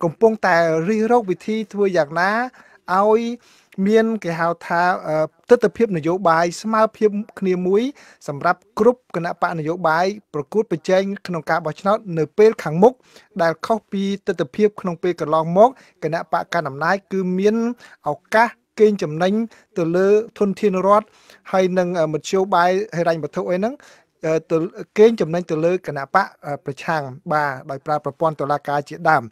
កំពុងតែរិះរោចវិធីធ្វើយ៉ាងណាឲ្យមានគេហៅថាទស្សនវិជ្ជានយោបាយស្មើភាពគ្នាមួយសម្រាប់គ្រប់គណៈបកនយោបាយប្រកួតប្រជែងក្នុងការបោះឆ្នោតនៅពេលខាងមុខដែលខុសពីទស្សនវិជ្ជាក្នុងពេលកន្លងមកគណៈបកកាន់អំណាចគឺមានឱកាសគេងចំណេញទៅលើធនធានរដ្ឋហើយនឹងមធ្យោបាយហិរញ្ញវត្ថុអីហ្នឹងទៅគេងចំណេញទៅលើគណៈបកប្រឆាំងបាទដោយប្រើប្រព័ន្ធតុលាការជាដើម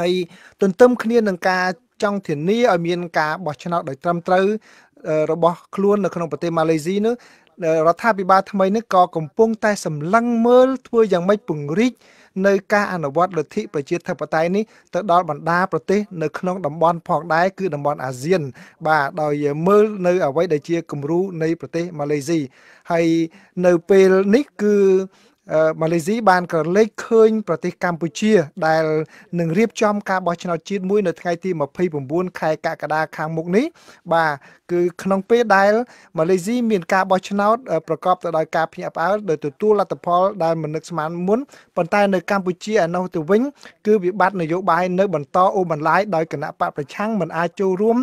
ហើយទន្ទឹមគ្នានឹងការចង់ធានាឲ្យមានការបោះឆ្នោតដោយត្រឹមត្រូវរបស់ខ្លួននៅក្នុងប្រទេសម៉ាឡេស៊ីនោះរដ្ឋាភិបាលថ្មីនេះក៏កំពុងតែសម្លឹងមើលធ្វើយ៉ាងម៉េចពង្រីកនៅការអនុវត្តលទ្ធិប្រជាធិបតេយ្យនេះទៅដល់បណ្ដាប្រទេសនៅក្នុងតំបន់ផងដែរគឺតំបន់អាស៊ានបាទដោយមើលនៅអ្វីដែលជាគំរូនៃប្រទេសម៉ាឡេស៊ីហើយនៅពេលនេះគឺម៉ាឡេស៊ីបានក្រឡេកឃើញប្រទេសកម្ពុជាដែលនឹងរៀបចំការបោះឆ្នោតជាតិមួយនៅថ្ងៃទីម្ភៃពីរខែកក្កដាខាងមុខនេះបាទគឺក្នុងពេលដែលម៉ាឡេស៊ីមានការបោះឆ្នោតប្រកបទៅដោយការភ្ញាក់ផ្អើលដោយទទួលលទ្ធផលដែលមិននឹកស្មានមុនប៉ុន្តែនៅកម្ពុជាឯនោះទៅវិញគឺវិបត្តិនយោបាយនៅបន្តអូសបន្លាយដោយគណៈបកប្រឆាំងមិនអាចចូលរួម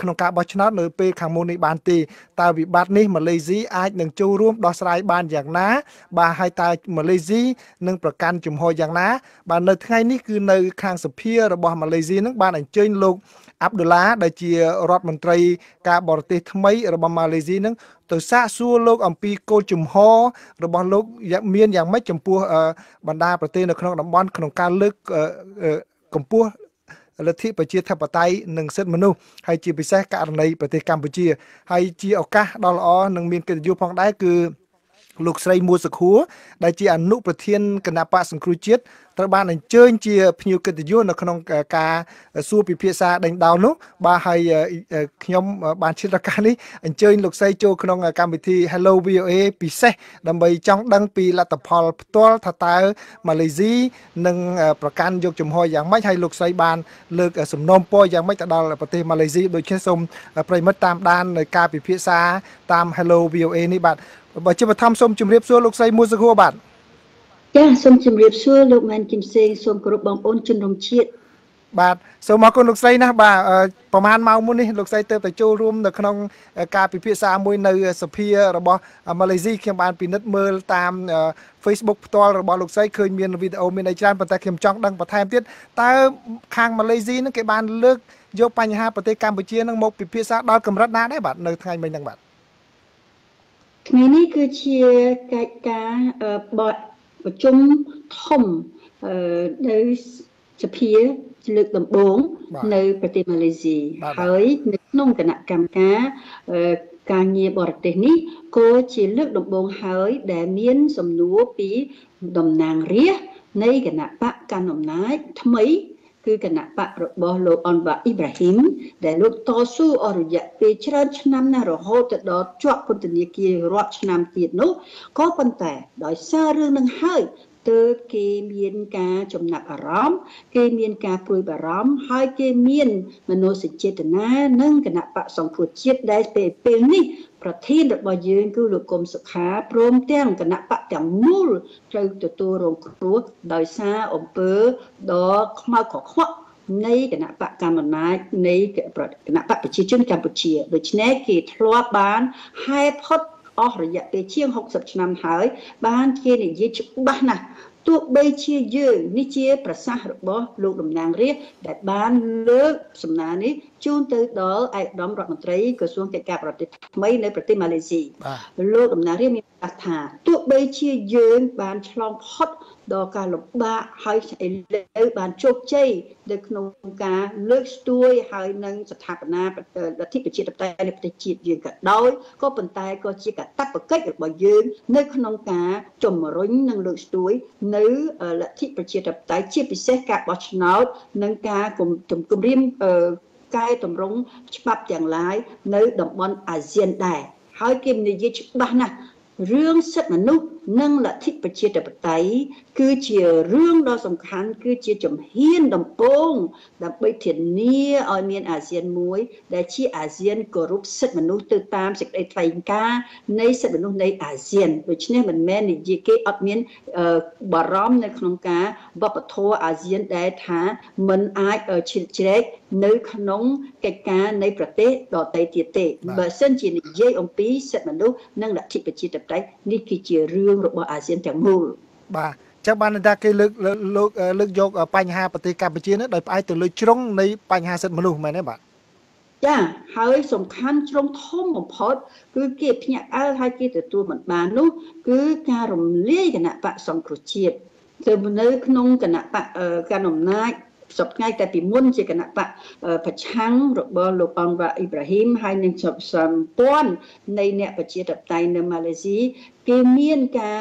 ក្នុងការបោះឆ្នោតនៅពេលខាងមុខនេះបានទេតើវិបត្តិនេះម៉ាឡេស៊ីអាចនឹងចូលរួមដោះស្រាយបានយ៉ាងណាបាទហើយតើម៉ាឡេស៊ីនឹងប្រកាន់ជំហរយ៉ាងណាបាទនៅថ្ងៃនេះគឺនៅខាងសភារបស់ម៉ាឡេស៊ីនឹងបានអញ្ជើញលោកអាប់ឌុលឡាដែលជារដ្ឋមន្ត្រីការបរទេសថ្មីរបស់ម៉ាឡេស៊ីនឹងទៅសាកសួរលោកអំពីគោលជំហររបស់លោកមានយ៉ាងម៉េចចំពោះបណ្ដាប្រទេសនៅក្នុងតំបន់ក្នុងការលើកកម្ពស់លទ្ធិប្រជាធិបតេយ្យនិងសិទ្ធិមនុស្សហើយជាពិសេសករណីប្រទេសកម្ពុជាហើយជាឱកាសដ៏ល្អនិងមានកិត្តិយសផងដែរគឺលោកស្រីមួសុខួរដែលជាអនុប្រធានគណៈបក្សសង្គ្រោះជាតិត្រូវបានអញ្ជើញជាភ្ញៀវកិត្តិយសនៅក្នុងការសួរពិភាក្សាដេញដោលនោះបាទហើយខ្ញុំបានជិតឱកាសនេះអញ្ជើញលោកស្រីចូលក្នុងកម្មវិធី Hello វី អូ เอ ពិសេសដើម្បីចង់ដឹងពីលទ្ធផលផ្ទាល់ថាតើម៉ាឡេស៊ីនឹងប្រកាន់យកជំហរយ៉ាងម៉េចហើយលោកស្រីបានលើកសំណូមពរយ៉ាងម៉េចទៅដល់ប្រទេសម៉ាឡេស៊ីដូច្នេះសូមប្រិមិត្តតាមដាននៅការពិភាក្សាតាម Hello វី អូ เอ នេះបាទបើជាបឋមសូមជម្រាបសួរលោកស្រីមួយសុខួរបាទចាសូមជម្រាបសួរលោកម៉ែនគឹមសេងសូមគោរពបងប្អូនជនរួមជាតិបាទសូមអរគុណលោកស្រីណាស់បាទប្រហែលម៉ោងមុននេះលោកស្រីទៅទៅចូលរួមនៅក្នុងការពិភាក្សាមួយនៅសភារបស់ម៉ាឡេស៊ីខ្ញុំបានពិនិត្យមើលតាម Facebook ផ្ទាល់របស់លោកស្រីឃើញមានវីដេអូមានអីច្រើនប៉ុន្តែខ្ញុំចង់ដឹងបន្ថែមទៀតតើខាងម៉ាឡេស៊ីនឹងគេបានលើកយកបញ្ហាប្រទេសកម្ពុជានឹងមកពិភាក្សាដល់កម្រិតណាដែរបាទនៅថ្ងៃមិញហ្នឹងបាទថ្ងៃនេះគឺជាកិច្ចការប្រជុំធំនៅសភាលើកដំបូងនៅប្រទេសម៉ាឡេស៊ីហើយនៅក្នុងគណៈកម្មការការងារបរទេសនេះក៏ជាលើកដំបូងហើយដែលមានសំណួរពីតំណាងរាស្ត្រនៃគណៈបកកណ្ដាលអំណាចថ្មីគឺគណៈបករបស់លោកអនវ៉ាអ៊ីប្រាហ៊ីមដែលលោកតស៊ូអស់រយៈពេលច្រើនឆ្នាំណាស់រហូតទៅដល់ជាប់ពន្ធនាគាររាប់ឆ្នាំទៀតនោះក៏ប៉ុន្តែដោយសាររឿងនឹងហើយទើបគេមានការចំណាប់អារម្មណ៍គេមានការព្រួយបារម្ភហើយគេមានមនោសញ្ចេតនានិងគណៈបកសង្គ្រោះជាតិដែលពេលពេលនេះប្រធានរបស់យើងគឺលោកកុំសុខាព្រមទាំងគណៈបកទាំងមូលត្រូវទទួលរងគ្រោះដោយសារអំពើដ៏ខ្មៅកខ្វក់នៃគណៈបកកម្មាណាចនៃគណៈបកប្រជាជនកម្ពុជាដូច្នេះគេធ្លាប់បានហែផុតអស់រយៈពេលជាងហុកសិបឆ្នាំហើយបានគេនិយាយច្បាស់ណាស់ เรื่องสิทธิมนุษย์និងលទ្ធិប្រជាធិបតេយ្យគឺជារឿងដ៏សំខាន់គឺជាជំហានដំបូងដើម្បីធានាឲ្យមានអាស៊ានមួយដែលជាអាស៊ានគោរពសិទ្ធិមនុស្សទៅតាមសេចក្ដីថ្លែងការណ៍នៃសិទ្ធិមនុស្សនៃអាស៊ានដូច្នេះមិនមែននិយាយគេអត់មានបរំនៅក្នុងការបបធរអាស៊ានដែលថា មិនអាចឈិតជ្រែកនៅក្នុងកិច្ចការនៃប្រទេសដទៃទៀតទេបើសិនជានិយាយអំពីសិទ្ធិមនុស្សនិងលទ្ធិប្រជាធិបតេយ្យនេះគឺជារឿងរបស់អាស៊ានទាំងមូលបាទអញ្ចឹងបានតែគេលើកលើកយកបញ្ហាប្រទេសកម្ពុជានេះដោយផ្អែកទៅលើជ្រុងនៃបញ្ហាសិទ្ធិមនុស្សមែនទេបាទ ចា៎ហើយសំខាន់ជ្រុងធំបំផុតគឺគេភ្ញាក់ផ្អើលថាគេទទួលមិនបាននោះគឺការរំលាយគណៈបក្សសង្គ្រោះជាតិទៅនៅក្នុងគណៈបក្សកណ្ដាលអំណាច សប្ងាយតែពីមុនជាគណៈបកប្រឆាំងរបស់លោកអនរ៉ាអ៊ីប្រាហ៊ីមហើយនឹងសព្វសំព័ន្ធនៃអ្នកប្រជាធិបតេយ្យនៅម៉ាឡេស៊ីគេមានការ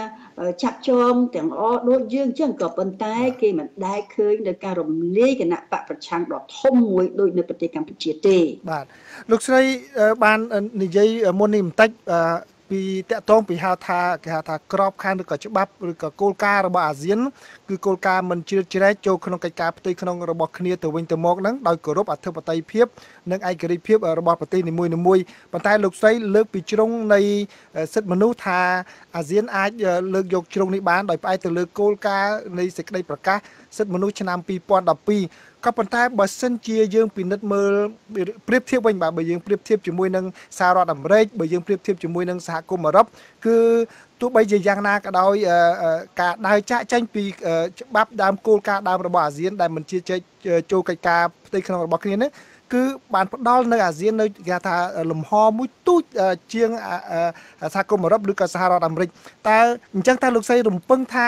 ចាប់ចងទាំងអស់ដូចយើងចឹងក៏ប៉ុន្តែគេមិនដែលឃើញដល់ការរំលាយគណៈបកប្រឆាំងដ៏ធំមួយដោយនៅប្រទេសកម្ពុជាទេបាទលោកស្រីបាននិយាយមុននេះបន្តិចពី តាក់ទងពីហៅថាគេហៅថាក្របខ័ណ្ឌឬក៏ច្បាប់ឬក៏គោលការណ៍របស់អាស៊ានគឺគោលការណ៍មិនជ្រៀតជ្រែកចូលក្នុងកិច្ចការផ្ទៃក្នុងរបស់គ្នាទៅវិញទៅមកហ្នឹងដោយគោរពអធិបតេយ្យភាពនិងឯករាជ្យភាពរបស់ប្រទេសនីមួយៗប៉ុន្តែលោកស្រីលើកពីជ្រុងនៃសិទ្ធិមនុស្សថាអាស៊ានអាចលើកយកជ្រុងនេះបានដោយផ្អែកទៅលើគោលការណ៍នៃសេចក្តីប្រកាសសិទ្ធិមនុស្សឆ្នាំ ពីរពាន់ដប់ពីរ ក៏ប៉ុន្តែបើសិនជាយើងពិនិត្យមើល ព្រៀបធៀបជាមួយនឹងសហគមន៍អឺរ៉ុបគឺទោះបីជាយ៉ាងណាក៏ដោយការដើរចាក់ចេញពីច្បាប់ដើមគោលការណ៍ដើមរបស់អាស៊ានដែលមិនជាចូលកិច្ចការផ្ទៃក្នុងរបស់គ្នានេះគឺបានផ្ដល់នៅអាស៊ាននៅគេថាលំហមួយទូចជាងសហគមន៍អឺរ៉ុបឬក៏សហរដ្ឋអាមេរិកតើអញ្ចឹងតើលោកស្រីរំពឹងថា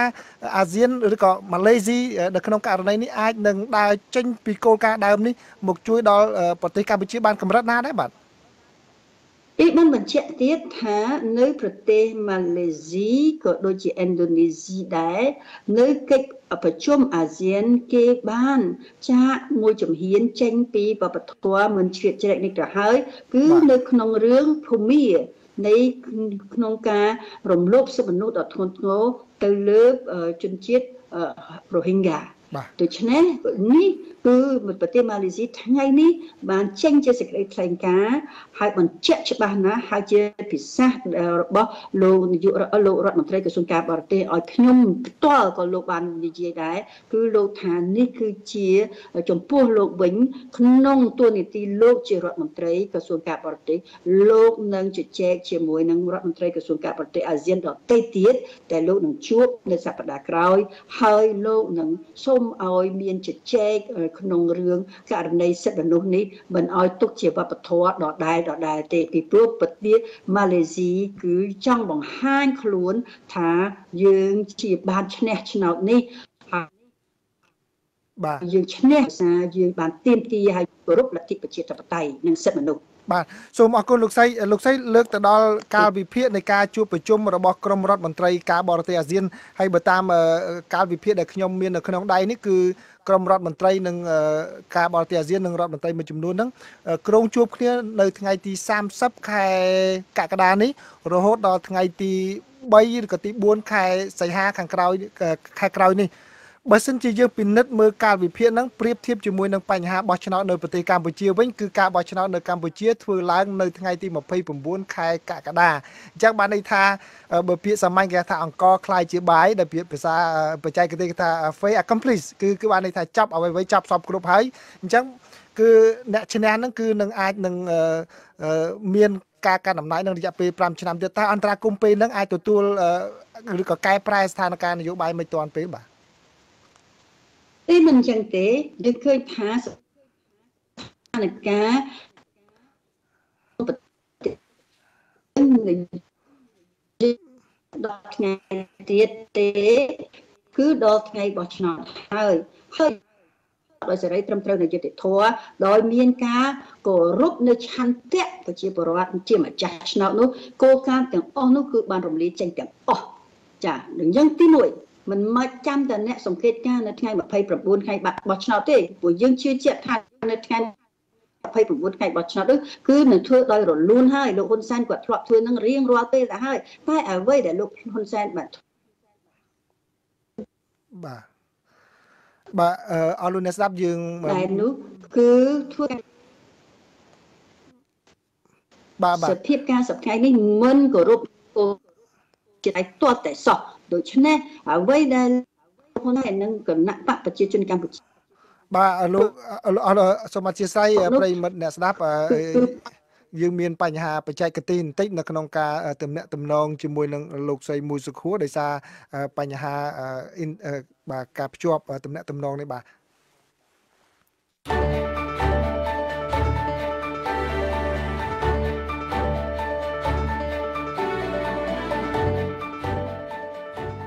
អាស៊ានឬក៏ម៉ាឡេស៊ីនៅក្នុងករណីនេះអាចនឹងដើរចេញពីគោលការណ៍ដើមនេះមកជួយដល់ប្រទេសកម្ពុជាបានកម្រិតណាដែរបាទ ពីប្រទេសម៉ាឡេស៊ីថ្ងៃនេះបានចេញជាសេចក្តីថ្លែងការណ៍ហើយបញ្ជាក់ច្បាស់ថាអាស៊ាននឹងមិនអនុវត្តតាមគោលការណ៍របស់អាស៊ានទាំងមូលទេ ក្នុងរឿងករណីសិទ្ធិមនុស្សនេះមិនឲ្យទុកជាបបធរដដែលដដែលទេពីព្រោះប្រទេសម៉ាឡេស៊ីគឺចង់បង្ហាញខ្លួនថាយើងជាបានឈ្នះឆ្នោតនេះបាទយើងឈ្នះសារយើងបានទាមទារឲ្យគោរពលទ្ធិប្រជាធិបតេយ្យនិងសិទ្ធិមនុស្ស បាទសូមអរគុណលោកស្រីលោកស្រីលើកទៅដល់កាលវិភាគនៃការជួបប្រជុំរបស់ក្រុមរដ្ឋមន្ត្រីការបរទេសអាស៊ានហើយបើតាមកាលវិភាគដែលខ្ញុំមាននៅក្នុងដៃនេះគឺក្រុមរដ្ឋមន្ត្រីនិងការបរទេសអាស៊ាននិងរដ្ឋមន្ត្រីមួយចំនួនហ្នឹងក្រុងជួបគ្នានៅថ្ងៃទី សាមសិប ខែកក្កដានេះរហូតដល់ថ្ងៃទី បីឬក៏ទី បួនខែសីហាខាងក្រោយខែក្រោយនេះ បើសិនជាយើងពិនិត្យមើលកាលវិភាគហ្នឹងប្រៀបធៀបជាមួយនឹងបញ្ហាបោះឆ្នោតនៅប្រទេសកម្ពុជាវិញគឺការបោះឆ្នោតនៅកម្ពុជាធ្វើឡើងនៅថ្ងៃទី ម្ភៃប្រាំបួនខែកក្កដា អញ្ចឹងបានន័យថាបើពាក្យសាមញ្ញគេថាអង្គខ្លាយជាបាយដែលពាក្យភាសាបច្ចេកទេសគេថា accomplish គឺគឺបានន័យថាចាប់អ្វីៗចាប់សពគ្រប់ហើយអញ្ចឹងគឺអ្នកឈ្នះហ្នឹងគឺនឹងអាចនឹងមានការកាន់អំណាចនឹងរយៈពេល 5 ឆ្នាំទៀតតើអន្តរាគមន៍ពេលហ្នឹងអាចទទួល អឺ โดยมีการគោរពនៅឆន្ទៈប្រជាពលរដ្ឋជាម្ចាស់ឆ្នោតនោះគោលការណ៍ទាំងអស់នោះគឺបានរំលាយចេញទាំងអស់ចា Bà ở luôn nét đáp dương cứ thua bà bà tiếp ca sập cái này mơn của rộp chỉ thấy to tại sọ đối chứ nè ở đây đây hôm nay nâng cầm nặng bạc và chia chuyên cam bà ở luôn ở so mà chia say ở đây mất nét đáp dương miền Pành Hà phải chạy cái tin tích là con cá tầm nẹt tầm non chỉ mùi nâng lục xoay mùi sực húa để xa Pành Hà in bà cạp chuột tầm nẹt tầm non đấy bà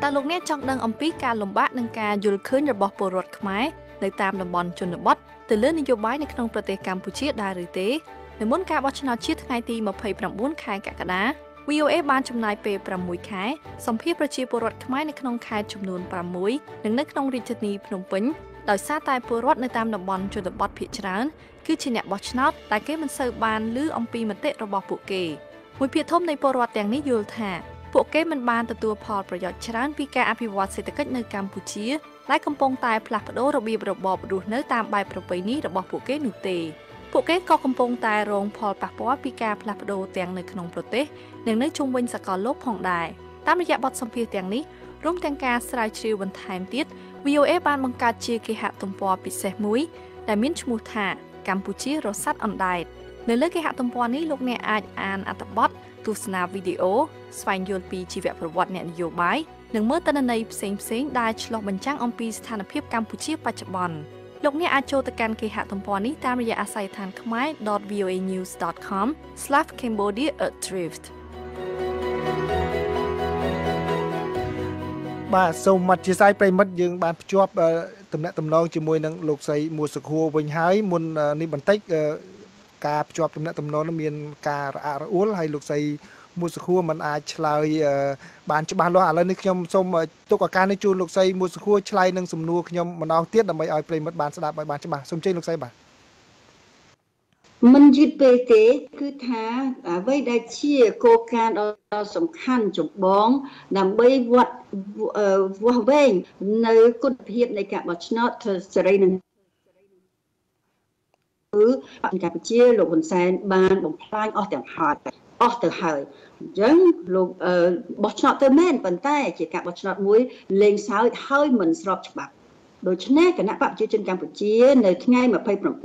ta lúc nét trong đăng ông pí ca lồng bát đăng ca dù khứ nhập bọt bồ rột khmái để tam làm bòn chôn nhập bót từ lớn đến vô bái nên không prate Campuchia đa rưỡi tế នៅមុនការ VOA បានចំណាយពេល 6 ខែសម្ភាសប្រជាពលរដ្ឋខ្មែរនៅក្នុងខេត្តចំនួន 6 និងនៅ ពួកគេក៏កំពុងតែរងផលប៉ះពាល់ពីការផ្លាស់ប្ដូររបៀបរបបរស់នៅតាមបែបប្រពៃណីរបស់ពួកគេនោះទេពួកគេក៏កំពុងតែរងផលប៉ះពាល់ពីការផ្លាស់ប្ដូរទាំងនៅក្នុងប្រទេសនិងនៅជុំវិញសកលលោកផងដែរតាមរយៈបទសម្ភាសន៍ទាំងនេះ VOA បានបង្កើតជាគេហទំព័រពិសេសមួយដែលមានឈ្មោះថាកម្ពុជារស័ព្ទអនឡាញនៅលើគេហទំព័រនេះលោកអ្នកអាចអានអត្ថបទ លោកអ្នកអាចចូលទៅកាន់គេហទំព័រនេះតាមរយៈអាស័យដ្ឋានខ្មែរ.voanews.com/cambodia@drift បាទសូមអធិស្ឋានប្រិមិត្តយើងបានភ្ជាប់ទំនាក់ទំនងជាមួយនឹងលោកស្រីមួសខួរវិញហើយមុននេះបន្តិចការភ្ជាប់ទំនាក់ទំនងនេះមានការរអាក់រអួលហើយលោកស្រី មុសខួរមិនអាចឆ្លើយបានច្បាស់លាស់ឥឡូវនេះខ្ញុំសូមទុកឱកាសនេះជូនលោកស្រីមួសខួរឆ្លើយនឹងសំណួរខ្ញុំម្ដងទៀតដើម្បីឲ្យប្រិមិត្តបានស្ដាប់ឲ្យបានច្បាស់សូមជឿលោកស្រីបាទមិនយឺតពេកទេគឺថាអ្វីដែលជាគោលការណ៍ដ៏សំខាន់ចម្បងដើម្បីវត្តវែងនៅគុណភាពនៃការ អស់ទៅហើយអញ្ចឹងលោកបោះឆ្នោតទៅមែនប៉ុន្តែជាការបោះឆ្នោតមួយលេងសើចហើយមិនស្របច្បាប់ដូច្នេះគណៈបព្វជិជនកម្ពុជានៅថ្ងៃ ដែលគឺភាពមិនស្រ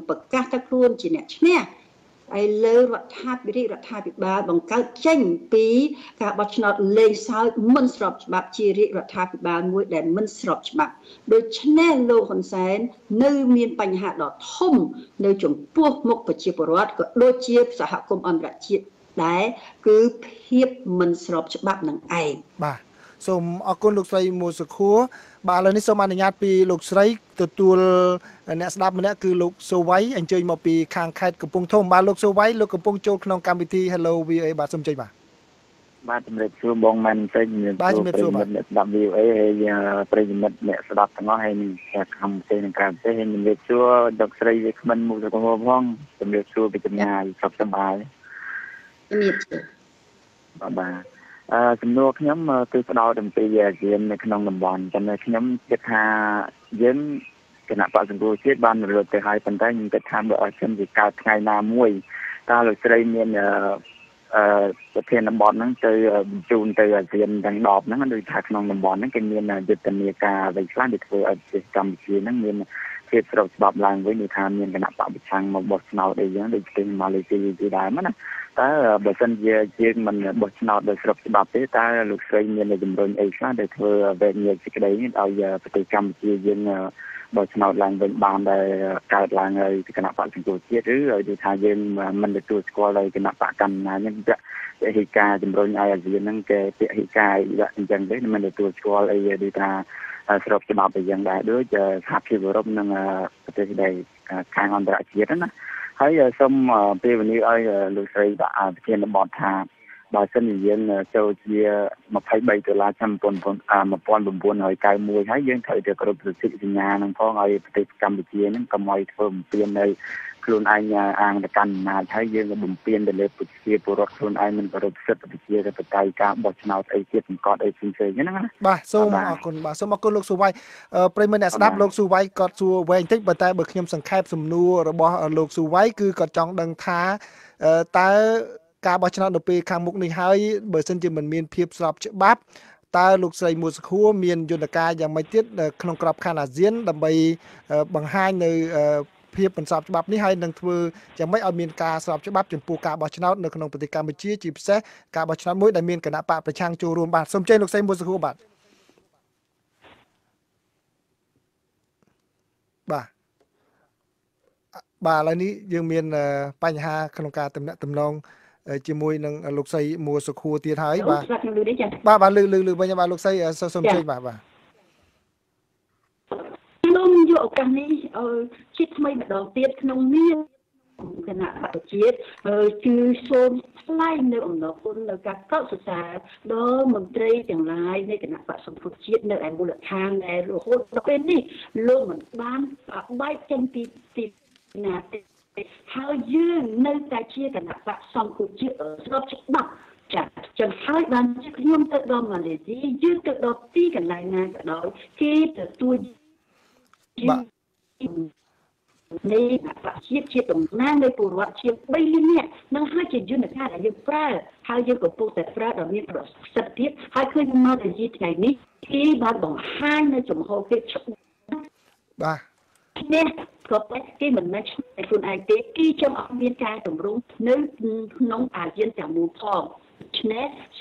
បច្បាប់នឹងឯងបាទសូមអរគុណលោកស្រីមួសខួរបាទឥឡូវនេះសូមអនុញ្ញាតពីលោកស្រីទទួលអ្នកស្ដាប់ម្នាក់គឺលោកសូវៃអញ្ជើញមកពីខាងខេត្តកំពង់ធំបាទលោកសូវៃលោកកំពុងចូលក្នុងកម្មវិធិ Hello វី អូ អេ បាទជំរាបសួរបងមែនសិនបាទជំរាបសួរអ្នកស្ដាប់ បាទជំនួសខ្ញុំគឺផ្ដោតអំពីយើងក្នុងតំបន់ចំណែកខ្ញុំគិតថាយើងគណៈបកសង្គមជាតិបានរលត់ទៅហើយប៉ុន្តែខ្ញុំគិតថាបើអត់ខ្ញុំជាកើតថ្ងៃណាមួយតើលោកស្រីមានប្រធានតំបន់ហ្នឹងទៅបញ្ជូនទៅអាស៊ានទាំង 10 ជាប្រតិបត្តិឡើងវិញថាមានគណៈបព្វប្រឆាំងមកបោះឆ្នោតអីយ៉ាងដូចជាម៉ាឡេស៊ីជាដើមណា បាទសូមអរគុណបាទសូមអរគុណលោកសុវ័យប្រិយមិត្តអ្នកស្ដាប់លោកសុវ័យក៏ជួបវែងតិចប៉ុន្តែបើខ្ញុំសង្ខេបសំណួររបស់លោកសុវ័យគឺក៏ចង់ដឹងថាតើការ ភាពបញ្ចប់ច្បាប់នេះហើយនឹងធ្វើយ៉ាងម៉េចឲ្យមានការស្របច្បាប់ចំពោះការបោះឆ្នោតនៅក្នុងប្រទេសកម្ពុជាជាពិសេសការបោះឆ្នោតមួយដែលមានគណៈបកប្រឆាំងចូលរួមបាទសូមអញ្ជើញលោកសេងមូលសុខួរទៀតហើយបាទបាទឥឡូវនេះយើងមានបញ្ហាក្នុងការតំណាក់តំណងជាមួយនឹងលោកស័យមូលសុខួរទៀតហើយបាទបាទលើលើលើវិញបាទលោកស័យសូមអញ្ជើញបាទបាទ ជាថ្មីម្ដងទៀតក្នុងនេះគណៈបច្ចេកទេសគឺសូមថ្លែងនៅអំណរគុណនៅការកោតសរសើរដ៏មន្ត្រីទាំងឡាយនៃគណៈបកសម្ពោធជាតិនៅឯមូលដ្ឋានដែលរហូតដល់ពេលនេះលោកមិនបានបបែកចេញពីណាទេហើយយើងនៅតែជាគណៈបកសម្ពោធជាតិស្របច្បាប់ ចាក់ចំហើយបានជាខ្ញុំទៅដល់ម៉ាឡេស៊ីយើងទៅដល់ទីកន្លែងណាក៏ដោយគេទទួលបាទ ក៏តែគេមិនមែនជាខ្លួនឯងទេគេចង់ឲ្យមានការតម្រង់នៅក្នុងអាស៊ានទាំងមូលផង អពុ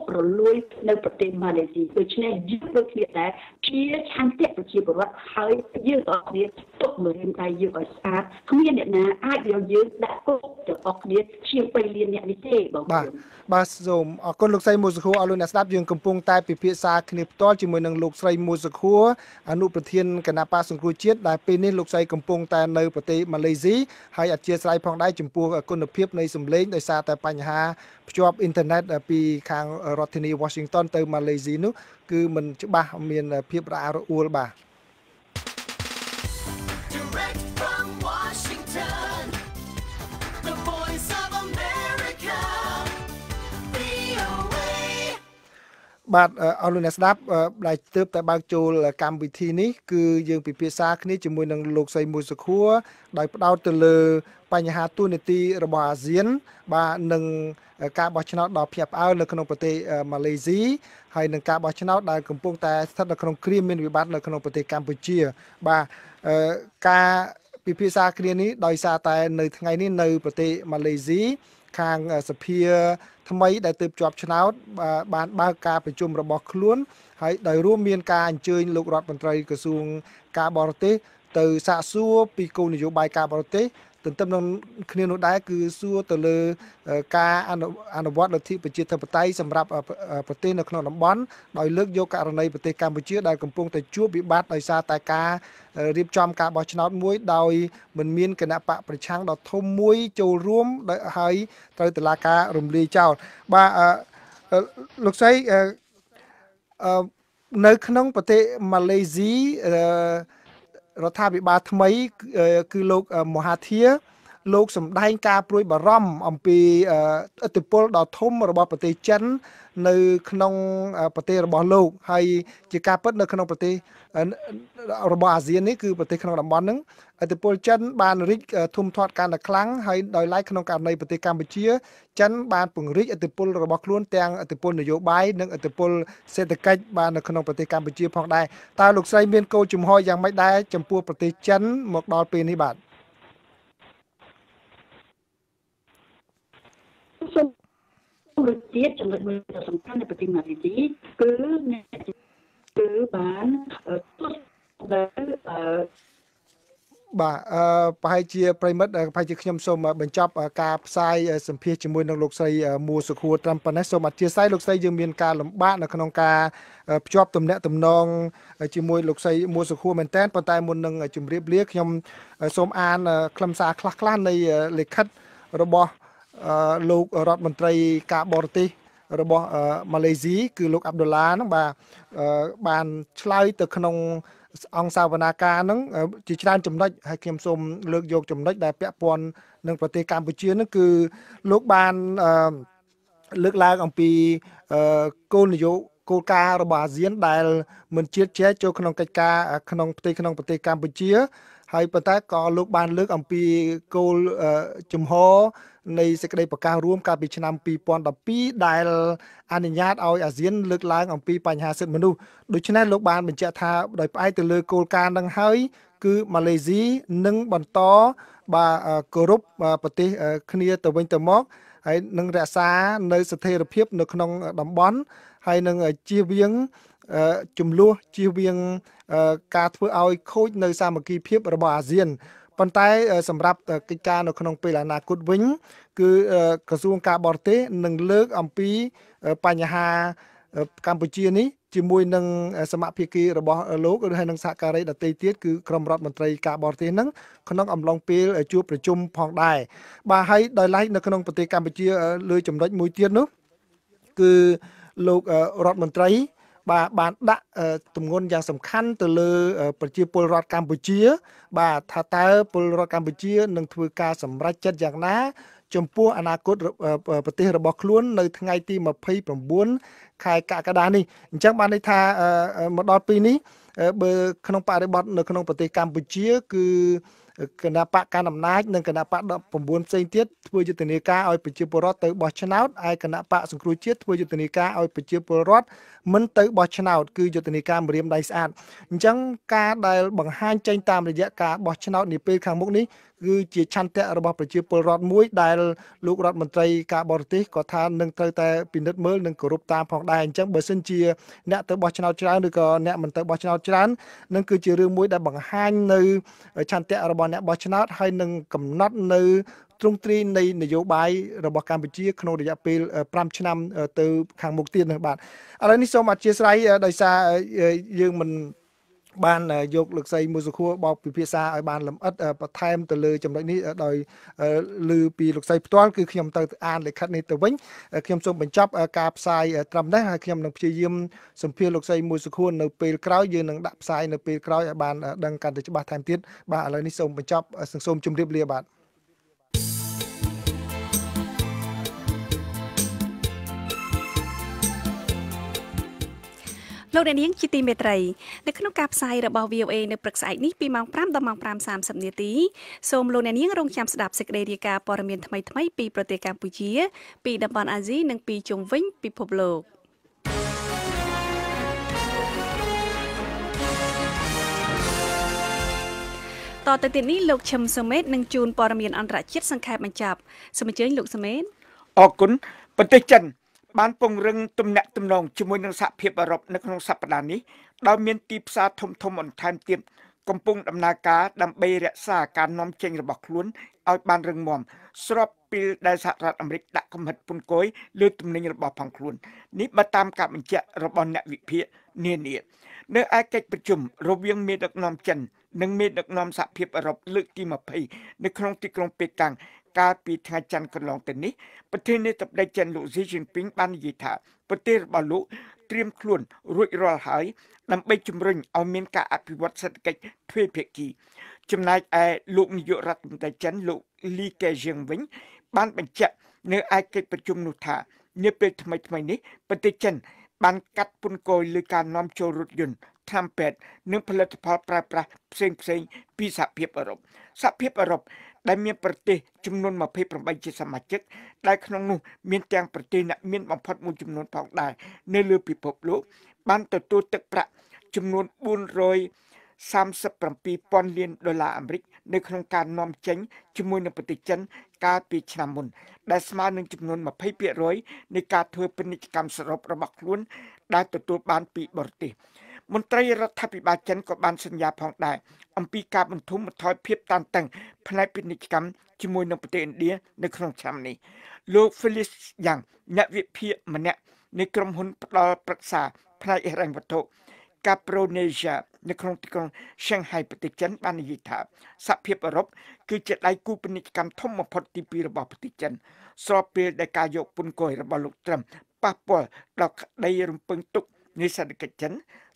ករលួយនៅប្រទេសម៉ាឡេស៊ីដូច្នេះយើងក៏ឃ្លាតដែរជាឆន្ទៈប្រជាពលរដ្ឋហើយយើងក៏គ្នាទុកមរៀនតែយើងឲ្យស្អាតគ្មានអ្នកណាអាចយកយើងដាក់គុកទៅអស់គ្នាឈ្យាមពេញលានអ្នកនេះទេបងប្អូនបាទបាទសូមអរគុណលោកសៃមូលសុខួរអនុប្រធានគណៈបកសង្គ្រោះជាតិដែលពេលនេះលោកសៃកំពុងតែនៅប្រទេសម៉ាឡេស៊ីហើយអធិស្ឋានផងដែរចំពោះគុណភាពនៃសម្លេងដោយសារតែបញ្ហាភ្ជាប់អ៊ីនធឺណេត ពីខាងរដ្ឋធានី Washington ទៅម៉ាឡេស៊ីនោះគឺមិនច្បាស់មានភាពរអាក់រអួលបាទ Direct from Washington The Voice of America បាទអរលោកអ្នកស្ដាប់ដែលទើបតែបើកចូលកម្មវិធីនេះគឺយើងពិភាក្សាគ្នាជាមួយនឹងលោកសៃមូលសុខួរដោយផ្ដោតទៅលើ បញ្ហាទូនេតិរបស់អាស៊ានបាទនឹងការបោះឆ្នោតដល់ភាពអើលនៅក្នុងប្រទេសម៉ាឡេស៊ីហើយនឹងការបោះឆ្នោតដែលកំពុងតែស្ថិតនៅក្នុងគ្រាមានវិបត្តិនៅក្នុងប្រទេសកម្ពុជាបាទការពិភាក្សាគ្នានេះដោយសារតែនៅថ្ងៃនេះនៅប្រទេសម៉ាឡេស៊ីខាងសភាថ្មីដែលទើបជាប់ឆ្នោតបាទបានបើកការប្រជុំរបស់ខ្លួនហើយដោយរួមមានការអញ្ជើញលោករដ្ឋមន្ត្រីក្រសួងការបរទេស ទៅសាកសួរពីគោលនយោបាយការបរទេសទន្ទឹមនឹងគ្នានោះដែរគឺសួរទៅលើការអនុវត្តលទ្ធិប្រជាធិបតេយ្យសម្រាប់ប្រទេសនៅក្នុងតំបន់ដោយលើកយកករណីប្រទេសកម្ពុជាដែលកំពុងតែជួបវិបត្តិដោយសារតែការរៀបចំការបោះឆ្នោតមួយដោយមិនមានគណៈបកប្រឆាំងដល់ធំមួយចូលរួមហើយត្រូវតុលាការរំលាយចោលបាទលោកស្រីនៅក្នុងប្រទេសម៉ាឡេស៊ីរដ្ឋាភិបាលថ្មីគឺលោកមហាធា លោក សម្ដែង ការព្រួយបារម្ភ អំពី ឥទ្ធិពលដ៏ធំ របស់ ប្រទេសចិន នៅ ក្នុង ប្រទេស របស់ លោក ហើយ ជា ការ ពិត នៅ ក្នុង ប្រទេស របស់ អាស៊ាន នេះ គឺ ប្រទេស ក្នុង តំបន់ ហ្នឹង ឥទ្ធិពល ចិន បាន រីក ធំធាត់ កាន់តែ ខ្លាំង ហើយ ដោយឡែក ក្នុង ករណី ប្រទេស កម្ពុជា ចិន បាន ពង្រីក ឥទ្ធិពល របស់ ខ្លួន ទាំង ឥទ្ធិពល នយោបាយ និង ឥទ្ធិពល សេដ្ឋកិច្ច បាន នៅ ក្នុង ប្រទេស កម្ពុជា ផង ដែរ តើ លោក ស្រី មាន គោលជំហរ យ៉ាង ម៉េច ដែរ ចំពោះ ប្រទេស ចិន មក ដល់ ពេល នេះ បាទមួយទៀតចំណុចមួយសំខាន់នៃប្រទេសម៉ាឡេស៊ីគឺគឺបានទទួលដល់បាទអឺប្រហែលជាប្រិមិត្តប្រហែលជាខ្ញុំសូមបញ្ចប់ការផ្សាយសម្ភាសជាមួយនឹងលោកស្រីមួសុខួរត្រឹមប៉ុណ្ណេះសូមអធិស្ឋានលោកស្រីយើងមានការលំបាកនៅក្នុងការភ្ជាប់ទំនាក់ទំនងជាមួយលោកស្រីមួសុខួរមែនតើប៉ុន្តែមុននឹងជម្រាបលាខ្ញុំសូមអានខ្លឹមសារខ្លះៗនៃលិខិតរបស់លោករដ្ឋមន្ត្រីការបរទេសរបស់ម៉ាឡេស៊ីគឺលោកអាប់ឌុលឡាហ្នឹងបាទបានឆ្លើយទៅក្នុងអង្គសាវនាការហ្នឹងជាច្រើនចំណុចហើយខ្ញុំសូមលើកយកចំណុចដែលពាក់ព័ន្ធនឹងប្រទេសកម្ពុជាហ្នឹងគឺលោកបានលើកឡើងអំពីគោលនយោបាយគោលការណ៍របស់អាស៊ានដែលមិនជៀសជាចូលក្នុងកិច្ចការក្នុងផ្ទៃក្នុងប្រទេសកម្ពុជាហើយប៉ុន្តែក៏លោកបានលើកអំពីគោលជំហរនៃសេចក្តីប្រកាសរួមកាលពីឆ្នាំពីរពាន់ដប់ពីរដែលអនុញ្ញាតឲ្យអាស៊ានលើកឡើងអំពីបញ្ហាសិទ្ធិមនុស្សដូច្នេះលោកបានបញ្ជាក់ថាដោយផ្អែកទៅលើគោលការណ៍នឹងហើយគឺម៉ាឡេស៊ីនឹងបន្តបាទគោរពប្រទេសគ្នាទៅវិញទៅមកហើយនឹងរក្សានៅស្ថិរភាពនៅក្នុងតំបន់ហើយនឹងជៀសវាងចំនួនជៀសវាងការធ្វើឲ្យខូចនៅសាមគ្គីភាពរបស់អាស៊ានប៉ុន្តែសម្រាប់កិច្ចការនៅក្នុងពេលអនាគតវិញគឺក្រសួងការបរទេសនឹងលើកអំពីបញ្ហាកម្ពុជានេះជាមួយនឹងសមាភិការបស់លោកឬហើយនឹងសហការីដទៃទៀតគឺក្រុមរដ្ឋមន្ត្រីការបរទេសនឹងក្នុងអំឡុងពេលជួបប្រជុំផងដែរបាទហើយដោយឡែកនៅក្នុងប្រទេសកម្ពុជាលើចំណុចមួយទៀតនោះគឺលោករដ្ឋមន្ត្រីបាទបានដាក់ទម្ងន់យ៉ាងសំខាន់ទៅលើប្រជាពលរដ្ឋកម្ពុជាបាទថាតើពលរដ្ឋកម្ពុជានឹងធ្វើការសម្រេចចិត្តយ៉ាងណាចំពោះអនាគតប្រទេសរបស់ខ្លួននៅថ្ងៃទីម្ភៃប្រាំបួនខែកក្កដានេះអញ្ចឹងបានន័យថាមកដល់ពេលនេះបើក្នុងបរិបទនៅក្នុងប្រទេសកម្ពុជាគឺគណៈបកកណ្ដាលអំណាចនិងគណៈបកដប់ប្រាំបួនផ្សេងទៀតធ្វើយុទ្ធនាការឲ្យប្រជាពលរដ្ឋទៅបោះឆ្នោតឯគណៈបកសង្គ្រោះជាតិធ្វើយុទ្ធនាការឲ្យប្រជាពលរដ្ឋមិនទៅបោះឆ្នោតគឺយុទ្ធនាការម្រាមដៃស្អាតអញ្ចឹងការដែលបង្ហាញចេញតាមរយៈការបោះឆ្នោតនាពេលខាងមុខនេះគឺជាឆន្ទៈរបស់ប្រជាពលរដ្ឋមួយដែលលោករដ្ឋមន្ត្រីការបរទេសក៏ថានឹងត្រូវតែពិនិត្យមើលនិងគោរពតាមផងដែរអញ្ចឹងបើសិនជាអ្នកទៅបោះឆ្នោតច្រើនឬក៏អ្នកមិនទៅបោះឆ្នោតច្រើននឹងគឺជារឿងមួយដែលបង្ហាញនៅឆន្ទៈរបស់អ្នកបោះឆ្នោតហើយនឹងកំណត់នៅទ្រង់ទ្រាយនៃនយោបាយរបស់កម្ពុជាក្នុងរយៈពេលប្រាំឆ្នាំទៅខាងមុខទៀតនេះបាទឥឡូវនេះសូមអធិស្ឋានដោយសារយើងមិនបានយកលោកស្រីមួយសុខួរបោកពិភាក្សាឲ្យបានលម្អិតបន្ថែមទៅលើចំណុចនេះដោយឮពីលោកស្រីផ្ទាល់គឺខ្ញុំទៅអានលិខិតនេះទៅវិញខ្ញុំសូមបញ្ចប់ការផ្សាយត្រឹមនេះហើយខ្ញុំនឹងព្យាយាមសម្ភាសលោកស្រីមួយសុខួរនៅពេលក្រោយយើងនឹងដាក់ផ្សាយនៅពេលក្រោយឲ្យបានដឹងកាន់តែច្បាស់ថែមទៀតបាទឥឡូវនេះសូមបញ្ចប់សូមជម្រាបលាបាទលោកអ្នកនាងជាទីមេត្រីនៅក្នុងការផ្សាយរបស់ វី អូ អេ នៅព្រឹកស្អែកនេះពីម៉ោងប្រាំដល់ម៉ោងប្រាំសាមសិបនាទីសូមលោកអ្នកនាងរងចាំស្ដាប់សេចក្តីរាយការណ៍ព័ត៌មានថ្មីៗពីប្រទេសកម្ពុជាពីតំបន់អាស៊ីនិងពីជុំវិញពិភពលោកតទៅទៀតនេះលោកឈឹមសុមេតនឹងជូនព័ត៌មានអន្តរជាតិសង្ខេបបញ្ចប់សូមអញ្ជើញលោកសុមេតអរគុណប្រទេសចិនបានពង្រឹងទំនាក់ទំនងជាមួយនឹងសហភាពអឺរ៉ុបនៅក្នុងសប្តាហ៍នេះដោយមានទីផ្សារធំធំបន្ថែមទៀតកំពុងដំណើរការដើម្បីរក្សាការនាំចេញរបស់ខ្លួនឲ្យបានរឹងមាំស្របពេលដែលសហរដ្ឋអាមេរិកដាក់កំហិតពន្ធគយលើទំនិញរបស់ផងខ្លួននេះបើតាមការបញ្ជាក់របស់អ្នកវិភាគ នានានៅឯកិច្ចប្រជុំរវាងមេដឹកនាំចិននិងមេដឹកនាំសហភាពអឺរ៉ុបលើកទីยี่สิบនៅក្នុងទីក្រុងប៉េកាំងកាលពីថ្ងៃច័ន្ទកន្លងទៅនេះប្រធានាធិបតីចិនលោកស៊ីជីនពីងបាននិយាយថាប្រទេសរបស់លោកត្រៀមខ្លួនរួចរាល់ហើយដើម្បីជំរុញឲ្យមានការអភិវឌ្ឍសេដ្ឋកិច្ចទ្វេភាគីចំណែកឯលោកនាយករដ្ឋមន្ត្រីចិនលោកលីកែជៀងវិញបានបញ្ជាក់នៅឯកិច្ចប្រជុំនោះថានាពេលថ្មីថ្មីនេះប្រទេសចិនបានកាត់ពន្ធគយលើការនាំចូលរថយន្តថ្នាំពេទ្យនិងផលិតផលប្រើប្រាស់ផ្សេងផ្សេងពីសហភាពអឺរ៉ុបសហភាពអឺរ៉ុបដែលមានប្រទេសចំនួនยี่สิบแปดជាសមាជិកដែលក្នុងនោះមានទាំងប្រទេសអ្នកមានបំផុតមួយចំនួនផងដែរនៅលើពិភពលោកបានទទួលទឹកប្រាក់ចំនួនสี่ร้อยสามสิบเจ็ดพัน លានដុល្លារអាមេរិកនៅក្នុងការនាំចេញជាមួយនឹងប្រទេសចិនកាលពីឆ្នាំមុនដែលស្មើនឹងចំនួន ยี่สิบเปอร์เซ็นต์ នៃការធ្វើពាណិជ្ជកម្មសរុបរបស់ខ្លួនដែលទទួលបានពីបរទេសមន្ត្រីរដ្ឋាភិបាលចិនក៏បានសន្យាផងដែរអំពីការបន្ធូរបន្ថយភាពតានតឹងផ្នែកពាណិជ្ជកម្មជាមួយនឹងប្រទេសឥណ្ឌានៅក្នុងឆ្នាំនេះលោក Felix Yang អ្នកវិភាគម្នាក់នៃក្រុមហ៊ុនផ្ដល់ប្រឹក្សាផ្នែកហិរញ្ញវត្ថុកាប្រូនេស៊ីានៅក្នុងទីក្រុងឆាំងហាយប្រទេសចិនបាននិយាយថាសហភាពអឺរ៉ុបគឺជាដៃគូពាណិជ្ជកម្មធំបំផុតទីពីររបស់ប្រទេសចិនស្របពេលដែលការយកពន្ធគយរបស់លោកត្រាំប៉ះពាល់ដល់ក្តីរំពឹងទុកនៃសេដ្ឋកិច្ចចិន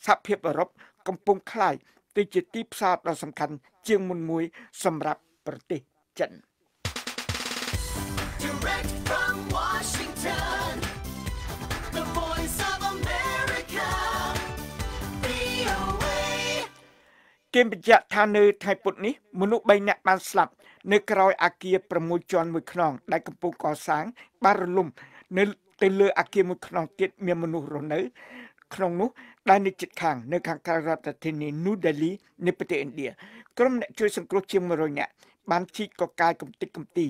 សហភាពអឺរ៉ុបកំពុងក្លាយទៅជាទីផ្សារដ៏សំខាន់ជាងមុនមួយសម្រាប់ប្រទេសចិនគេបញ្ជាក់ថានៅថ្ងៃពុធនេះមនុស្សបីនាក់បានស្លាប់នៅក្រោយអគារ6ជាន់មួយខ្នងដែលកំពុងកសាងបានរលំនៅទៅលើអគារមួយខ្នងទៀតមានមនុស្សរស់នៅក្នុងនោះដែលនៅជិតខាងនៅខាងក្រៅរដ្ឋធានី New Delhi នៃប្រទេសឥណ្ឌាក្រុមអ្នកជួយសង្គ្រោះជាងหนึ่งร้อยនាក់បានជីកកកាយកំទេចកំទី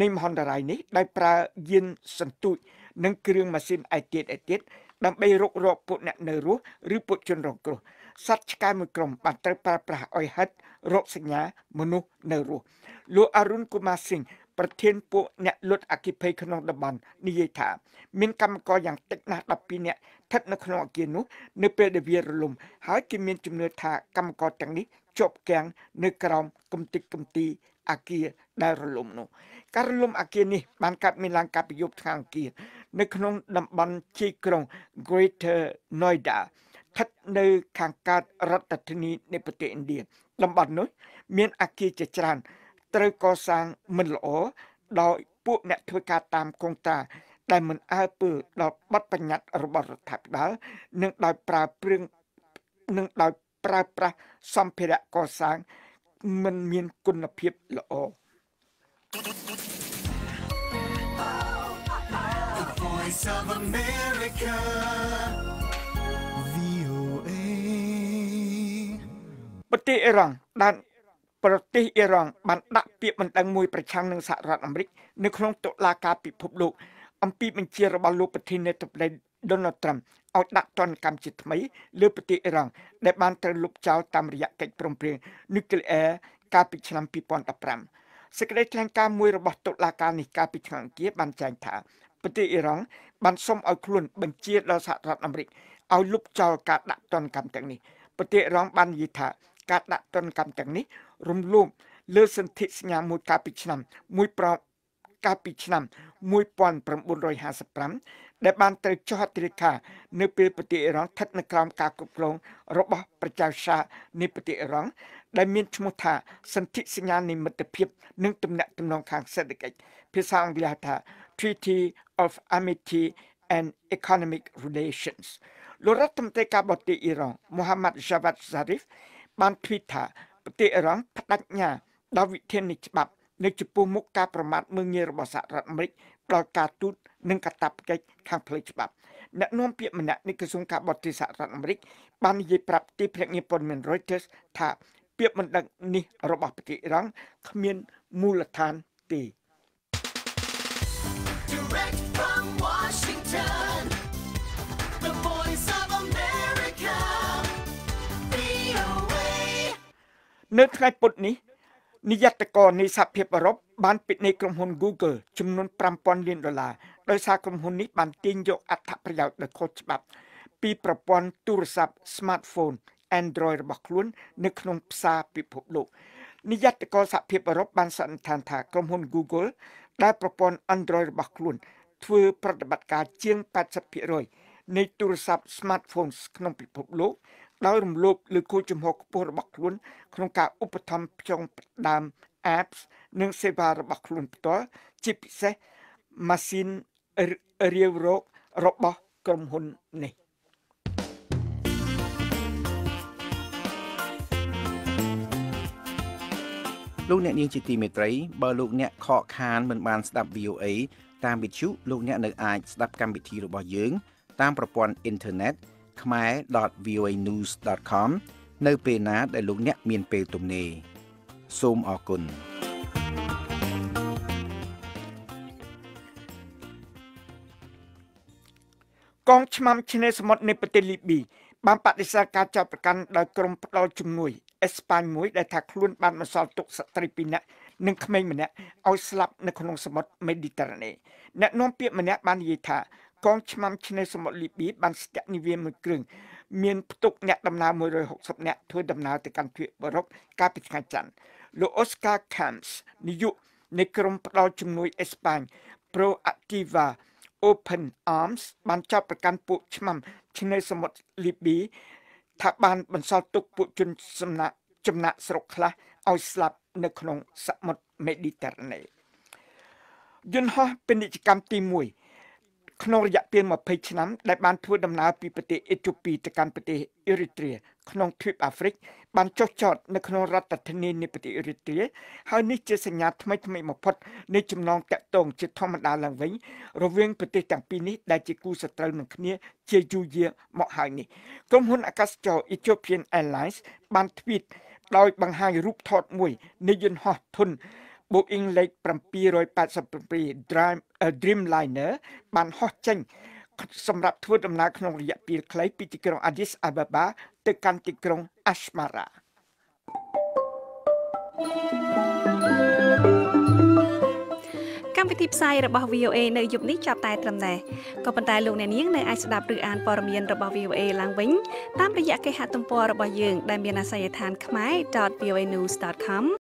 នៃមហន្តរាយនេះដោយប្រើយានសន្ទូចនិងគ្រឿងម៉ាស៊ីនឯទៀតឯទៀតដើម្បីរុករកពួកអ្នកនៅរស់ឬពួកជនរងគ្រោះសត្វឆ្កែមួយក្រុមបានត្រូវប្រើប្រាស់អុយហិតរកសញ្ញាមនុស្សនៅរស់លោកអរុនកុមារសិង្ហប្រធានពួកអ្នកលុតអគិភ័យក្នុងតំបន់និយាយថាមានកម្មករយ៉ាងតិចណាស់สิบสองនាក់ស្ថិតនៅក្នុងអគារនោះនៅពេលដែលវារលំហើយគេមានជំនឿថាកម្មករទាំងនេះជាប់គាំងនៅក្រោមគំតិចគំទីអគារដែលរលំនោះការរលំអគារនេះបានកើតមានឡើងកាលពីយប់ថ្ងៃអង្គារនៅក្នុងតំបន់ជាយក្រុង Greater Noida ស្ថិតនៅខាងកើតរដ្ឋធានីនៃប្រទេសឥណ្ឌាតំបន់នោះមានអគារជាច្រើនត្រូវកសាងមិនល្អដោយពួកអ្នកធ្វើការតាមកុងតាដែលមិនអើពើដល់បទបញ្ញត្តិរបស់រដ្ឋាភិបាលនិងដោយប្រើព្រឿងនិងដោយប្រើប្រាស់សម្ភារៈកសាងមិនមានគុណភាពល្អប្រទេសអ៊ីរ៉ង់បានប្រទេសអ៊ីរ៉ង់បានដាក់ពាក្យបណ្ដឹងមួយប្រឆាំងនឹងសហរដ្ឋអាមេរិកនៅក្នុងតុលាការពិភពលោកអំពីបញ្ជារបស់លោកប្រធានាធិបតី Donald Trump ឲ្យដាក់ទណ្ឌកម្មជាថ្មីលើប្រទេសអ៊ីរ៉ង់ដែលបានត្រូវលុបចោលតាមរយៈកិច្ចព្រមព្រៀង Nuclear កាលពីឆ្នាំยี่สิบสิบห้าសេចក្តីថ្លែងការណ៍មួយរបស់តុលាការនេះកាលពីថ្ងៃអង្គារបានចែងថាប្រទេសអ៊ីរ៉ង់បានសុំឲ្យខ្លួនបញ្ជាដល់សហរដ្ឋអាមេរិកឲ្យលុបចោលការដាក់ទណ្ឌកម្មទាំងនេះប្រទេសអ៊ីរ៉ង់បាននិយាយថាការដាក់ទណ្ឌកម្មទាំងនេះរំលោភលើសន្ធិសញ្ញាមួយកាលពីឆ្នាំ1ប្រកាលពីឆ្នាំnineteen fifty-fiveដែលបានត្រូវចុះហត្ថលេខានៅពេលប្រទេសអ៊ីរ៉ង់ស្ថិតនៅក្រោមការគ្រប់គ្រងរបស់ប្រជាសាសន៍នៃប្រទេសអ៊ីរ៉ង់ដែលមានឈ្មោះថាសន្ធិសញ្ញានៃមិត្តភាពនិងទំនាក់ទំនងខាងសេដ្ឋកិច្ចភាសាអង់គ្លេសថា Treaty of Amity and Economic Relations លោករដ្ឋមន្ត្រីការបរទេសអ៊ីរ៉ង់ Mohammed Javad Zarif បាន tweet ថាប្រទេសអ៊ីរ៉ង់បដិញ្ញាដល់វិធាននៃច្បាប់នៅចំពោះមុខការប្រមាថមើលងាយរបស់សហរដ្ឋអាមេរិកដល់ការទូតនិងកាតព្វកិច្ចខាងផ្លូវច្បាប់អ្នកនាំពាក្យម្នាក់នៃក្រសួងការបរទេសសហរដ្ឋអាមេរិកបាននិយាយប្រាប់ទីភ្នាក់ងារព័ត៌មាន Reuters ថាពាក្យបណ្ដឹងនេះរបស់ប្រទេសអ៊ីរ៉ង់គ្មានមូលដ្ឋានទេនៅថ្ងៃពុធនេះនាយន្តករនៃសហភាពអឺរ៉ុបបានពិនិត្យក្រុមហ៊ុន Google ចំនួន five thousand លានដុល្លារដោយសារក្រុមហ៊ុននេះបានទាញយកអត្ថប្រយោជន៍ដោយខុសច្បាប់ ពី ប្រព័ន្ធ ទូរស័ព្ទ smartphone Android របស់ខ្លួន នៅក្នុងផ្សារពិភពលោក និយមន័យសហភាពអឺរ៉ុប បានសន្និដ្ឋានថា ក្រុមហ៊ុន Google ដែលប្រព័ន្ធ Android របស់ខ្លួន ធ្វើប្រតិបត្តិការជាង eighty percent នៃទូរស័ព្ទ smartphones ក្នុងពិភពលោក ដោយរំលោភលើគោលជំហរខ្ពស់របស់ខ្លួន ក្នុងការឧបត្ថម្ភផ្ចង់ផ្ដាំ apps និងសេវារបស់ខ្លួនផ្ទាល់ ជាពិសេស ម៉ាស៊ីន រាវរក របស់ក្រុមហ៊ុននេះ លោកអ្នកនាងជាទីមេត្រី បើលោកអ្នកខកខានមិនបានស្ដាប់ VOA តាមវិទ្យុ លោកអ្នកនៅអាចស្ដាប់កម្មវិធីរបស់យើង តាមប្រព័ន្ធអ៊ីនធឺណិត khmer.voanews.com នៅពេលណាដែលលោកអ្នកមានពេលទំនេរ សូមអរគុណ កងឆ្មាំឆ្នេរសមុទ្រនៃប្រទេសលីប៊ី បានបដិសេធការចាប់ប្រកាន់ដោយក្រុមផ្ដល់ជំនួយ អេស្ប៉ាញមួយ ដែលថាខ្លួនបានបន្សល់ទុកស្ត្រីពីរនាក់ និងក្មេងម្នាក់ ឲ្យស្លាប់នៅក្នុងសមុទ្រ Mediterranean អ្នកនាំពាក្យម្នាក់ បាននិយាយថា កងឆ្មាំឆ្នេរសមុទ្រលីប៊ី បានស្ទាក់នាវាមួយគ្រឿង មានផ្ទុកអ្នកដំណើរ one hundred sixty នាក់ ធ្វើដំណើរទៅកាន់ទ្វីបអឺរ៉ុប កាលពីថ្ងៃច័ន្ទ លោក Oscar Camps នាយកនៃក្រុមផ្ដល់ជំនួយ អេស្ប៉ាញ Proactiva Open Arms បានចាប់ប្រកាន់ពួកឆ្មាំឆ្នេរសមុទ្រលីប៊ី ថាបានបន្សល់ទុកពួកជនចំណាក់ស្រុកខ្លះឲ្យស្លាប់នៅក្នុងសមុទ្រមេឌីតេរ៉ាណេ យន្តហោះពាណិជ្ជកម្មទីone ក្នុងរយៈពេល twenty ឆ្នាំ ដែលបានធ្វើដំណើរពីប្រទេស អេធីអូពី ទៅកាន់ប្រទេស អ៊ីរីទ្រា ក្នុងទ្វីបអាហ្វ្រិក បានចុះចតនៅក្នុងរដ្ឋធានីនៃប្រទេស អ៊ីរីទ្រា ហើយនេះជាសញ្ញាថ្មីថ្មីបំផុតនៃចំណងតាក់ទងជាធម្មតាឡើងវិញ រវាងប្រទេសទាំងពីរនេះ ដែលជាគូសត្រូវនឹងគ្នាជាយូរយារមកហើយនេះ ក្រុមហ៊ុនអាកាសចរ Ethiopian Airlines បាន tweet ដោយបង្ហាញរូបថតមួយនៃយន្តហោះធុន Boeing Lake seven eighty-seven Dreamliner បានហោះចេញសម្រាប់ធ្វើដំណើរក្នុងរយៈពេលខ្លីពីទីក្រុង Addis Ababa ទៅកាន់ទីក្រុង Asmara កម្មវិធីផ្សាយរបស់ VOA នៅយប់នេះចាប់តែត្រឹមនេះ ក៏ប៉ុន្តែលោកអ្នកនាងនៅអាចស្ដាប់ឬអានព័ត៌មានរបស់ VOA ឡើងវិញតាមរយៈគេហទំព័ររបស់យើងដែលមានអាសយដ្ឋាន khmer.voanews.com